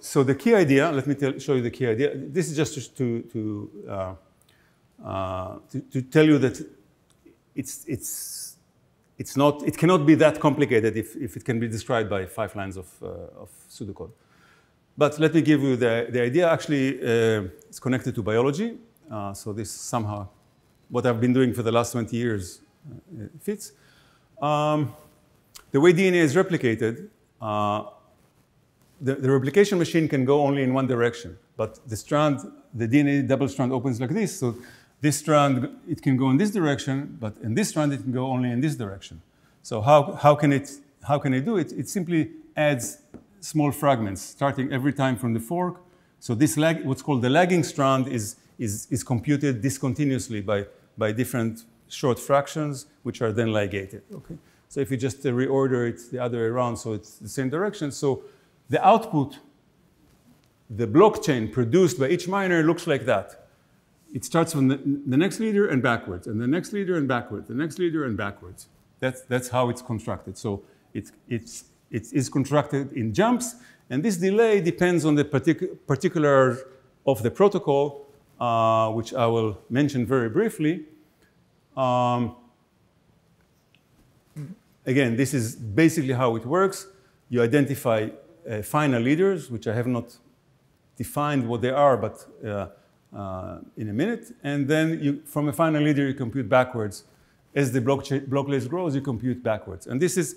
so the key idea. Let me show you the key idea. This is just to tell you that it's not. It cannot be that complicated if it can be described by 5 lines of pseudocode. But let me give you the idea. Actually, it's connected to biology. So this somehow, what I've been doing for the last 20 years fits. The way DNA is replicated, the replication machine can go only in one direction. But the strand, the DNA double strand opens like this. So this strand, it can go in this direction. But in this strand, it can go only in this direction. So how can it do it? It simply adds small fragments, starting every time from the fork. So this lag, what's called the lagging strand, is computed discontinuously by different short fractions, which are then ligated. Okay. So if you just reorder it the other way around, so it's the same direction. So the output, the blockchain produced by each miner looks like that. It starts from the next leader and backwards, and the next leader and backwards, the next leader and backwards. That's how it's constructed. So it is constructed in jumps, and this delay depends on the particular of the protocol, which I will mention very briefly. Again, this is basically how it works. You identify final leaders, which I have not defined what they are, but in a minute. And then from a final leader, you compute backwards. As the blocklace grows, you compute backwards. And this is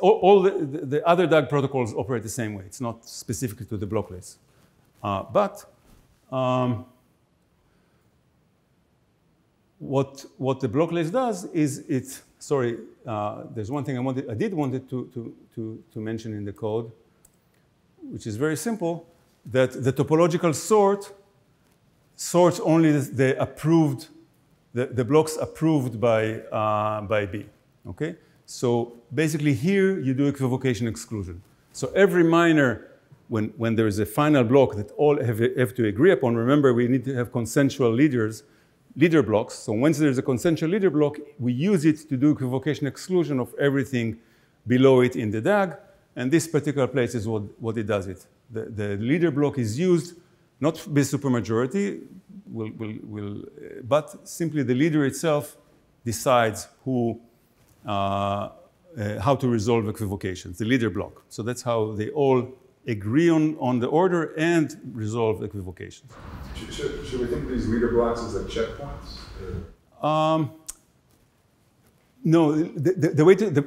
all the other DAG protocols operate the same way. It's not specific to the blocklace. What the blocklace does is it, sorry, there's one thing I did want to mention in the code, which is very simple, that the topological sort sorts only the blocks approved by B, okay? So basically here, you do equivocation exclusion. So every miner when there is a final block that all have to agree upon, remember, we need to have consensual leader blocks. So once there's a consensual leader block, we use it to do equivocation exclusion of everything below it in the DAG. And this particular place is what it does it. The leader block is used not by supermajority, but simply the leader itself decides who, how to resolve equivocations, the leader block. So that's how they all agree on the order and resolve equivocations. Should we think of these leader blocks as like checkpoints? No, the way to...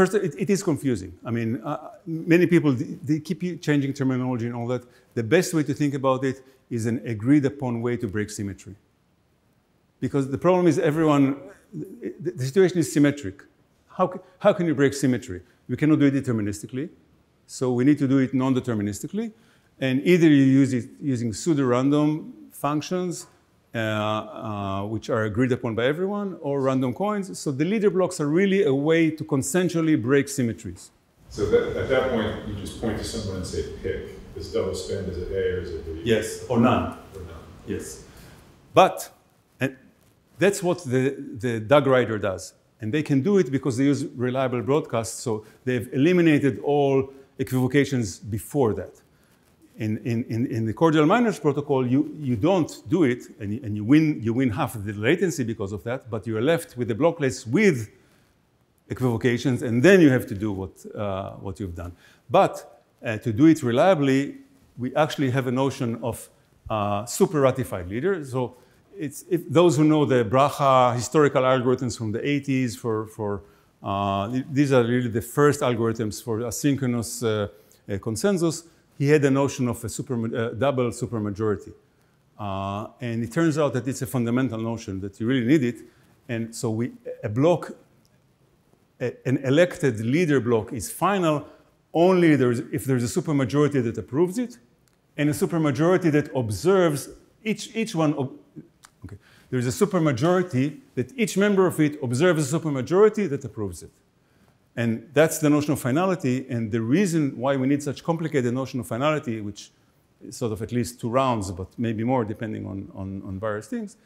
First, it is confusing. I mean, many people, they keep changing terminology and all that. The best way to think about it is an agreed upon way to break symmetry. Because the problem is everyone, the situation is symmetric. How can you break symmetry? We cannot do it deterministically. So we need to do it non-deterministically. And either you use it using pseudo-random functions, which are agreed upon by everyone, or random coins. So the leader blocks are really a way to consensually break symmetries. So at that point, you just point to someone and say, pick this double spend, is it A or is it B? Yes, or none. Or none. Yes. But and that's what the DAG-Rider does. And they can do it because they use reliable broadcasts, so they've eliminated all equivocations before that. In the Cordial Miners protocol, you don't do it, and you win half of the latency because of that, but you're left with the blocklace with equivocations, and then you have to do what you've done. But to do it reliably, we actually have a notion of super-ratified leader. So those who know the Bracha historical algorithms from the 80s, these are really the first algorithms for asynchronous consensus. He had a notion of a double supermajority. And it turns out that it's a fundamental notion that you really need it. And so an elected leader block is final only if there's a supermajority that approves it and a supermajority that observes each one. Okay. There's a supermajority that each member of it observes a supermajority that approves it. And that's the notion of finality, and the reason why we need such complicated notion of finality, which is sort of at least 2 rounds, but maybe more depending on various things,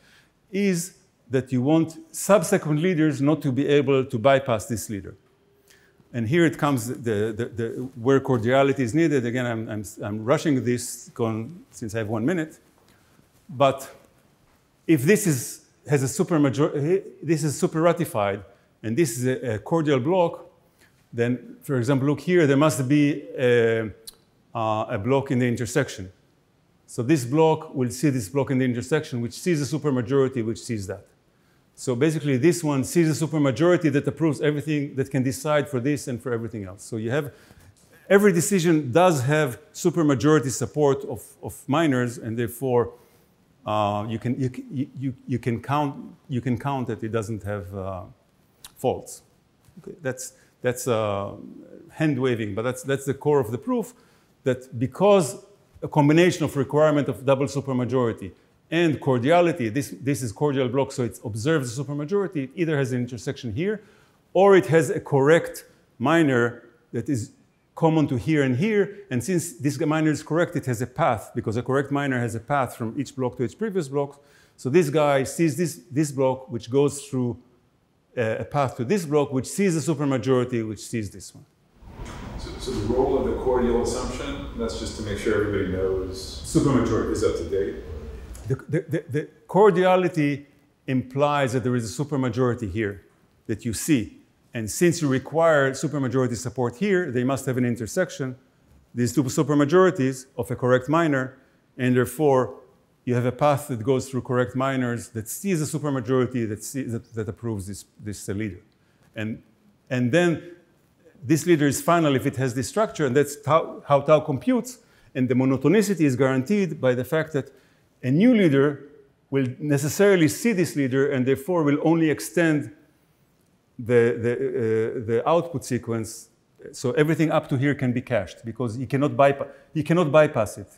is that you want subsequent leaders not to be able to bypass this leader. And here it comes where cordiality is needed. Again, I'm rushing this since I have 1 minute. But if this is super ratified, and this is a cordial block, then, for example, look here, there must be a block in the intersection. So this block will see this block in the intersection, which sees a supermajority, which sees that. So basically, this one sees a supermajority that approves everything, that can decide for this and for everything else. So you have every decision does have supermajority support of minors, and therefore you can count that it doesn't have faults. Okay, that's hand waving, but that's the core of the proof, that because a combination of requirement of double supermajority and cordiality, this is cordial block, so it observes the supermajority, it either has an intersection here, or it has a correct minor that is common to here and here, and since this minor is correct, it has a path, because a correct minor has a path from each block to its previous block. So this guy sees this block, which goes through a path to this block, which sees the supermajority, which sees this one. So the role of the cordial assumption, that's just to make sure everybody knows supermajority is up to date? The cordiality implies that there is a supermajority here that you see. And since you require supermajority support here, they must have an intersection, these two supermajorities of a correct minor, and therefore you have a path that goes through correct minors that sees a supermajority that approves this leader. And then this leader is final if it has this structure, and that's how tau computes. And the monotonicity is guaranteed by the fact that a new leader will necessarily see this leader and therefore will only extend the output sequence. So everything up to here can be cached because he cannot bypass it,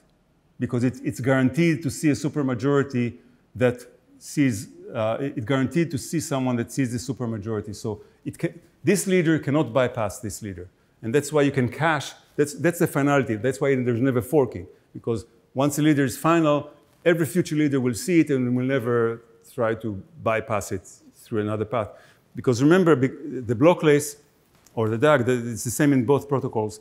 because it's guaranteed to see a supermajority that sees, it's guaranteed to see someone that sees the supermajority. So this leader cannot bypass this leader. And that's why you can cache That's the finality. That's why there's never forking, because once a leader is final, every future leader will see it and will never try to bypass it through another path. Because remember, the blocklace or the DAG, it's the same in both protocols,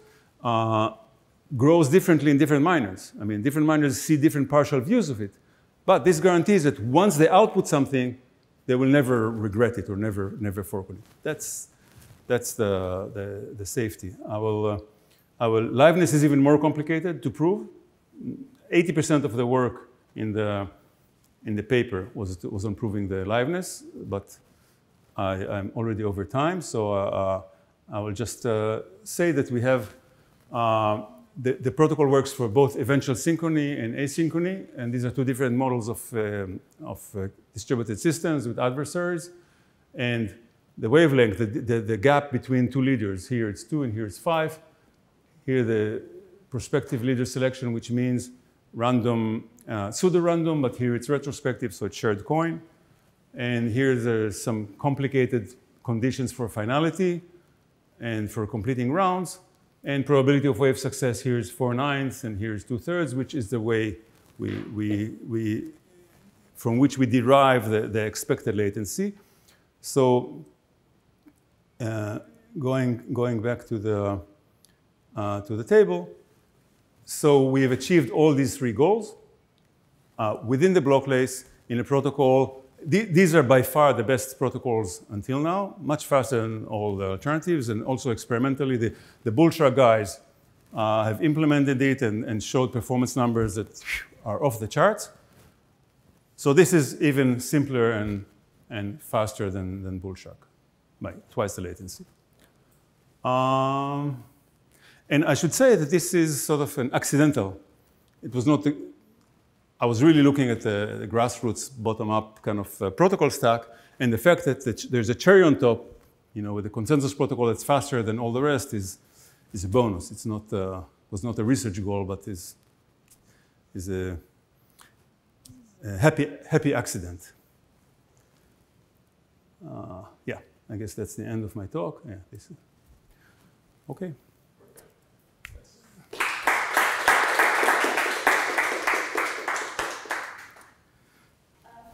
grows differently in different miners. I mean, different miners see different partial views of it. But this guarantees that once they output something, they will never regret it or never fork it. That's the safety. Liveness is even more complicated to prove. 80% of the work in the paper was on proving the liveness, but I'm already over time, so I will just say that we have the protocol works for both eventual synchrony and asynchrony, and these are two different models of distributed systems with adversaries. And the wavelength, the gap between two leaders, here it's 2 and here it's 5. Here the prospective leader selection, which means random, pseudo-random, but here it's retrospective, so it's shared coin. And here there's some complicated conditions for finality and for completing rounds. And probability of wave success here is 4/9 and here is 2/3, which is the way from which we derive the expected latency. So going back to the table, so we have achieved all these three goals within the blocklace in a protocol. These are by far the best protocols until now, much faster than all the alternatives, and also experimentally. The Bullshark guys have implemented it and showed performance numbers that are off the charts. So this is even simpler and faster than Bullshark, by twice the latency. And I should say that this is sort of an accidental. It was not the... I was really looking at the grassroots, bottom-up kind of protocol stack, and the fact that there's a cherry on top, you know, with a consensus protocol that's faster than all the rest is a bonus. It's not was not a research goal, but is a happy accident. Yeah, I guess that's the end of my talk. Yeah, okay.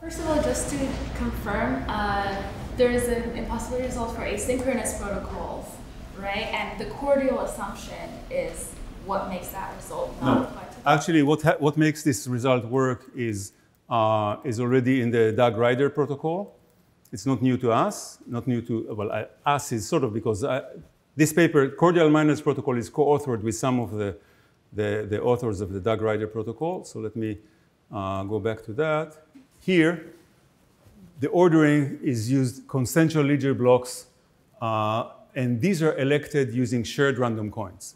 First of all, just to confirm, there is an impossible result for asynchronous protocols, right? And the cordial assumption is what makes that result not quantified. Actually, what makes this result work is already in the DAG-Rider protocol. It's not new to us, not new to, well, us is sort of because this paper, Cordial Miners protocol, is co-authored with some of the authors of the DAG-Rider protocol. So let me go back to that. Here, the ordering is used consensual ledger blocks, and these are elected using shared random coins.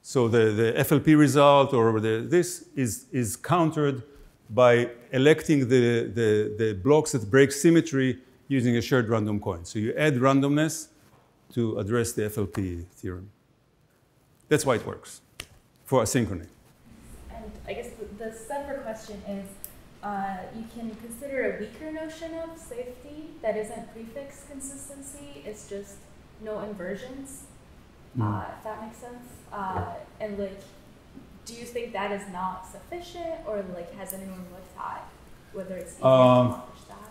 So the FLP result or this is countered by electing the blocks that break symmetry using a shared random coin. So you add randomness to address the FLP theorem. That's why it works for asynchrony. And I guess the separate question is, you can consider a weaker notion of safety that isn't prefix consistency, it's just no inversions, if that makes sense. And like, do you think that is not sufficient, or like, has anyone looked at whether it's easier to accomplish that?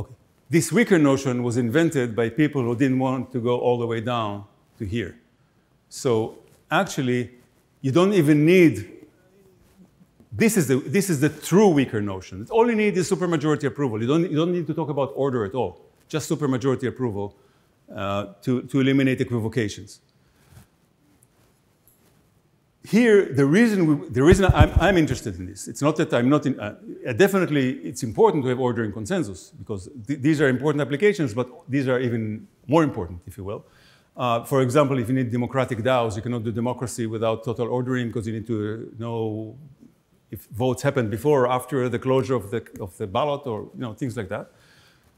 Okay, this weaker notion was invented by people who didn't want to go all the way down to here. So actually, you don't even need. This is the true weaker notion. All you need is supermajority approval. You don't need to talk about order at all. Just supermajority approval to eliminate equivocations. Here, the reason I'm interested in this, it's not that I'm not in... definitely, it's important to have order and consensus, because these are important applications, but these are even more important, if you will. For example, if you need democratic DAOs, you cannot do democracy without total ordering, because you need to know if votes happened before or after the closure of the ballot, or you know, things like that.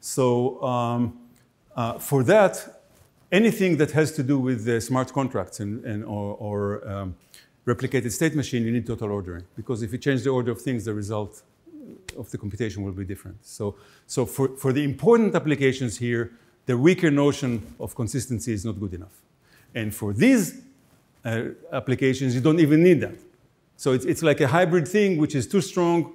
So for that, anything that has to do with the smart contracts or replicated state machine, you need total ordering, because if you change the order of things, the result of the computation will be different. So for the important applications here, the weaker notion of consistency is not good enough. And for these applications, you don't even need that. So it's like a hybrid thing, which is too strong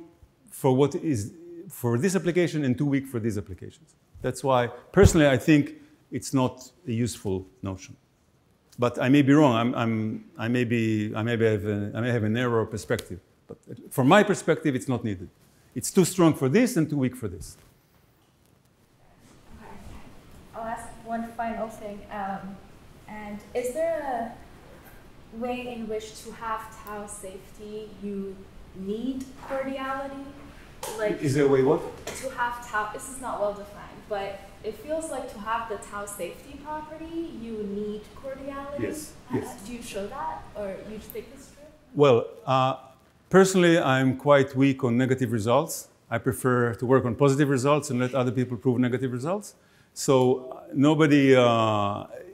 for what is for this application and too weak for these applications. That's why, personally, I think it's not a useful notion. But I may be wrong. I may have a narrower perspective. But from my perspective, it's not needed. It's too strong for this and too weak for this. Okay. I'll ask one final thing. And is there a way in which to have tau safety, you need cordiality? Like, is there a way what? To have tau, this is not well defined, but it feels like to have the tau safety property, you need cordiality. Yes. Yes. Do you show that, or you think it's true? Well, personally, I'm quite weak on negative results. I prefer to work on positive results and let other people prove negative results. So nobody,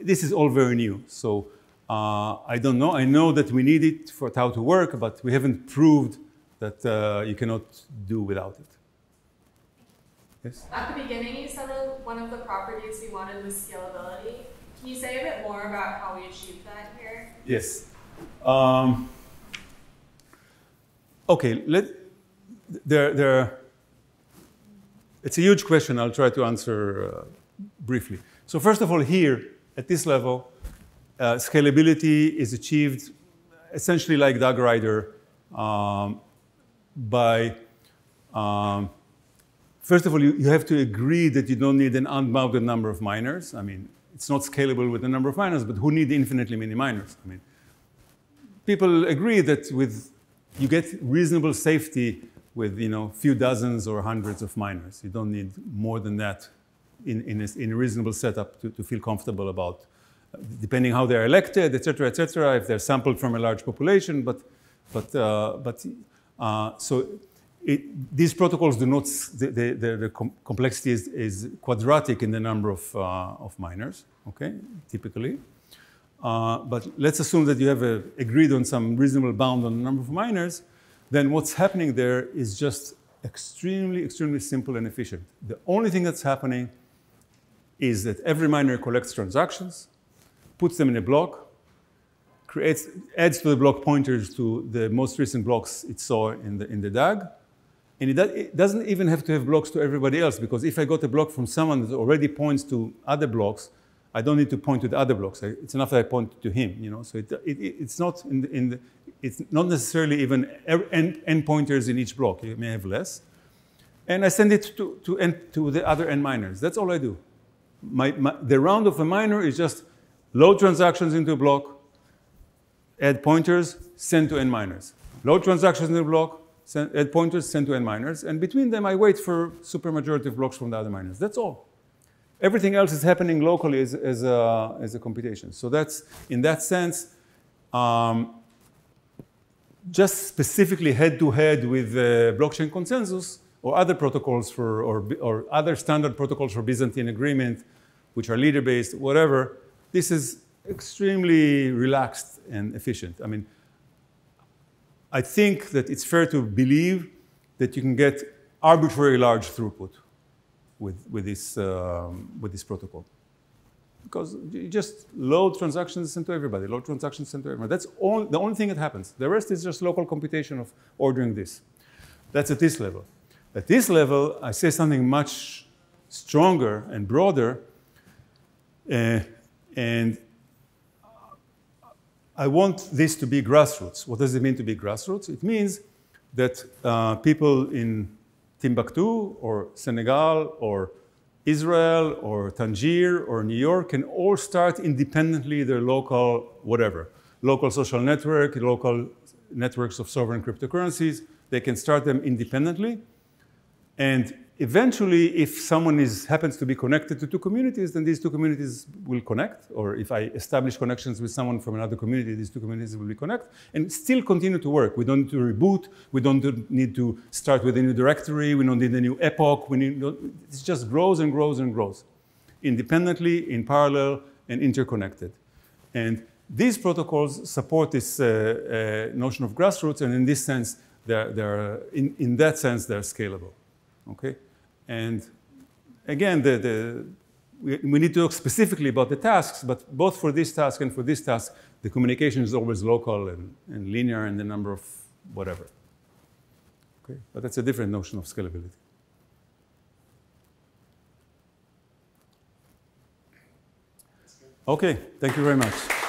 this is all very new. So I don't know. I know that we need it for tau to work, but we haven't proved that you cannot do without it. Yes? At the beginning, you said that one of the properties we wanted was scalability. Can you say a bit more about how we achieved that here? Yes. Okay, it's a huge question. I'll try to answer briefly. So first of all, here, at this level, scalability is achieved essentially like DAG-Rider, first of all, you have to agree that you don't need an unbounded number of miners. I mean, it's not scalable with the number of miners, but who need infinitely many miners? I mean, people agree that you get reasonable safety with, you know, few dozens or hundreds of miners. You don't need more than that in a reasonable setup to feel comfortable about, depending how they're elected, et cetera, if they're sampled from a large population, these protocols do not, the complexity is quadratic in the number of miners, okay, typically. But let's assume that you have agreed on some reasonable bound on the number of miners, then what's happening there is just extremely, extremely simple and efficient. The only thing that's happening is that every miner collects transactions, puts them in a block, adds to the block pointers to the most recent blocks it saw in the DAG. And it doesn't even have to have blocks to everybody else, because if I got a block from someone that already points to other blocks, I don't need to point to the other blocks. It's enough that I point to him, you know? So it's not necessarily even n pointers in each block. You may have less. And I send it to the other n miners. That's all I do. The round of a miner is just load transactions into a block, add pointers, send to n miners. Load transactions in the block, add pointers, send to n miners. And between them, I wait for supermajority of blocks from the other miners. That's all. Everything else is happening locally as a computation. So that's, in that sense, just specifically head-to-head with blockchain consensus or other protocols or other standard protocols for Byzantine agreement, which are leader-based, whatever, this is extremely relaxed and efficient. I mean, I think that it's fair to believe that you can get arbitrarily large throughput with this protocol. Because you just load transactions sent to everybody, load transactions sent to everyone. That's all, the only thing that happens. The rest is just local computation of ordering this. That's at this level. At this level, I say something much stronger and broader. And I want this to be grassroots. What does it mean to be grassroots? It means that people in Timbuktu or Senegal or Israel or Tangier or New York can all start independently their local whatever, local social network, local networks of sovereign cryptocurrencies. They can start them independently. And eventually, if someone happens to be connected to two communities, then these two communities will connect. Or if I establish connections with someone from another community, these two communities will connect and still continue to work. We don't need to reboot. We don't need to start with a new directory. We don't need a new epoch. It just grows and grows and grows, independently, in parallel, and interconnected. And these protocols support this notion of grassroots. And in this sense, in that sense, they're scalable. Okay, and again, we need to talk specifically about the tasks, but both for this task and for this task, the communication is always local and linear in the number of whatever. Okay, but that's a different notion of scalability. Okay, thank you very much.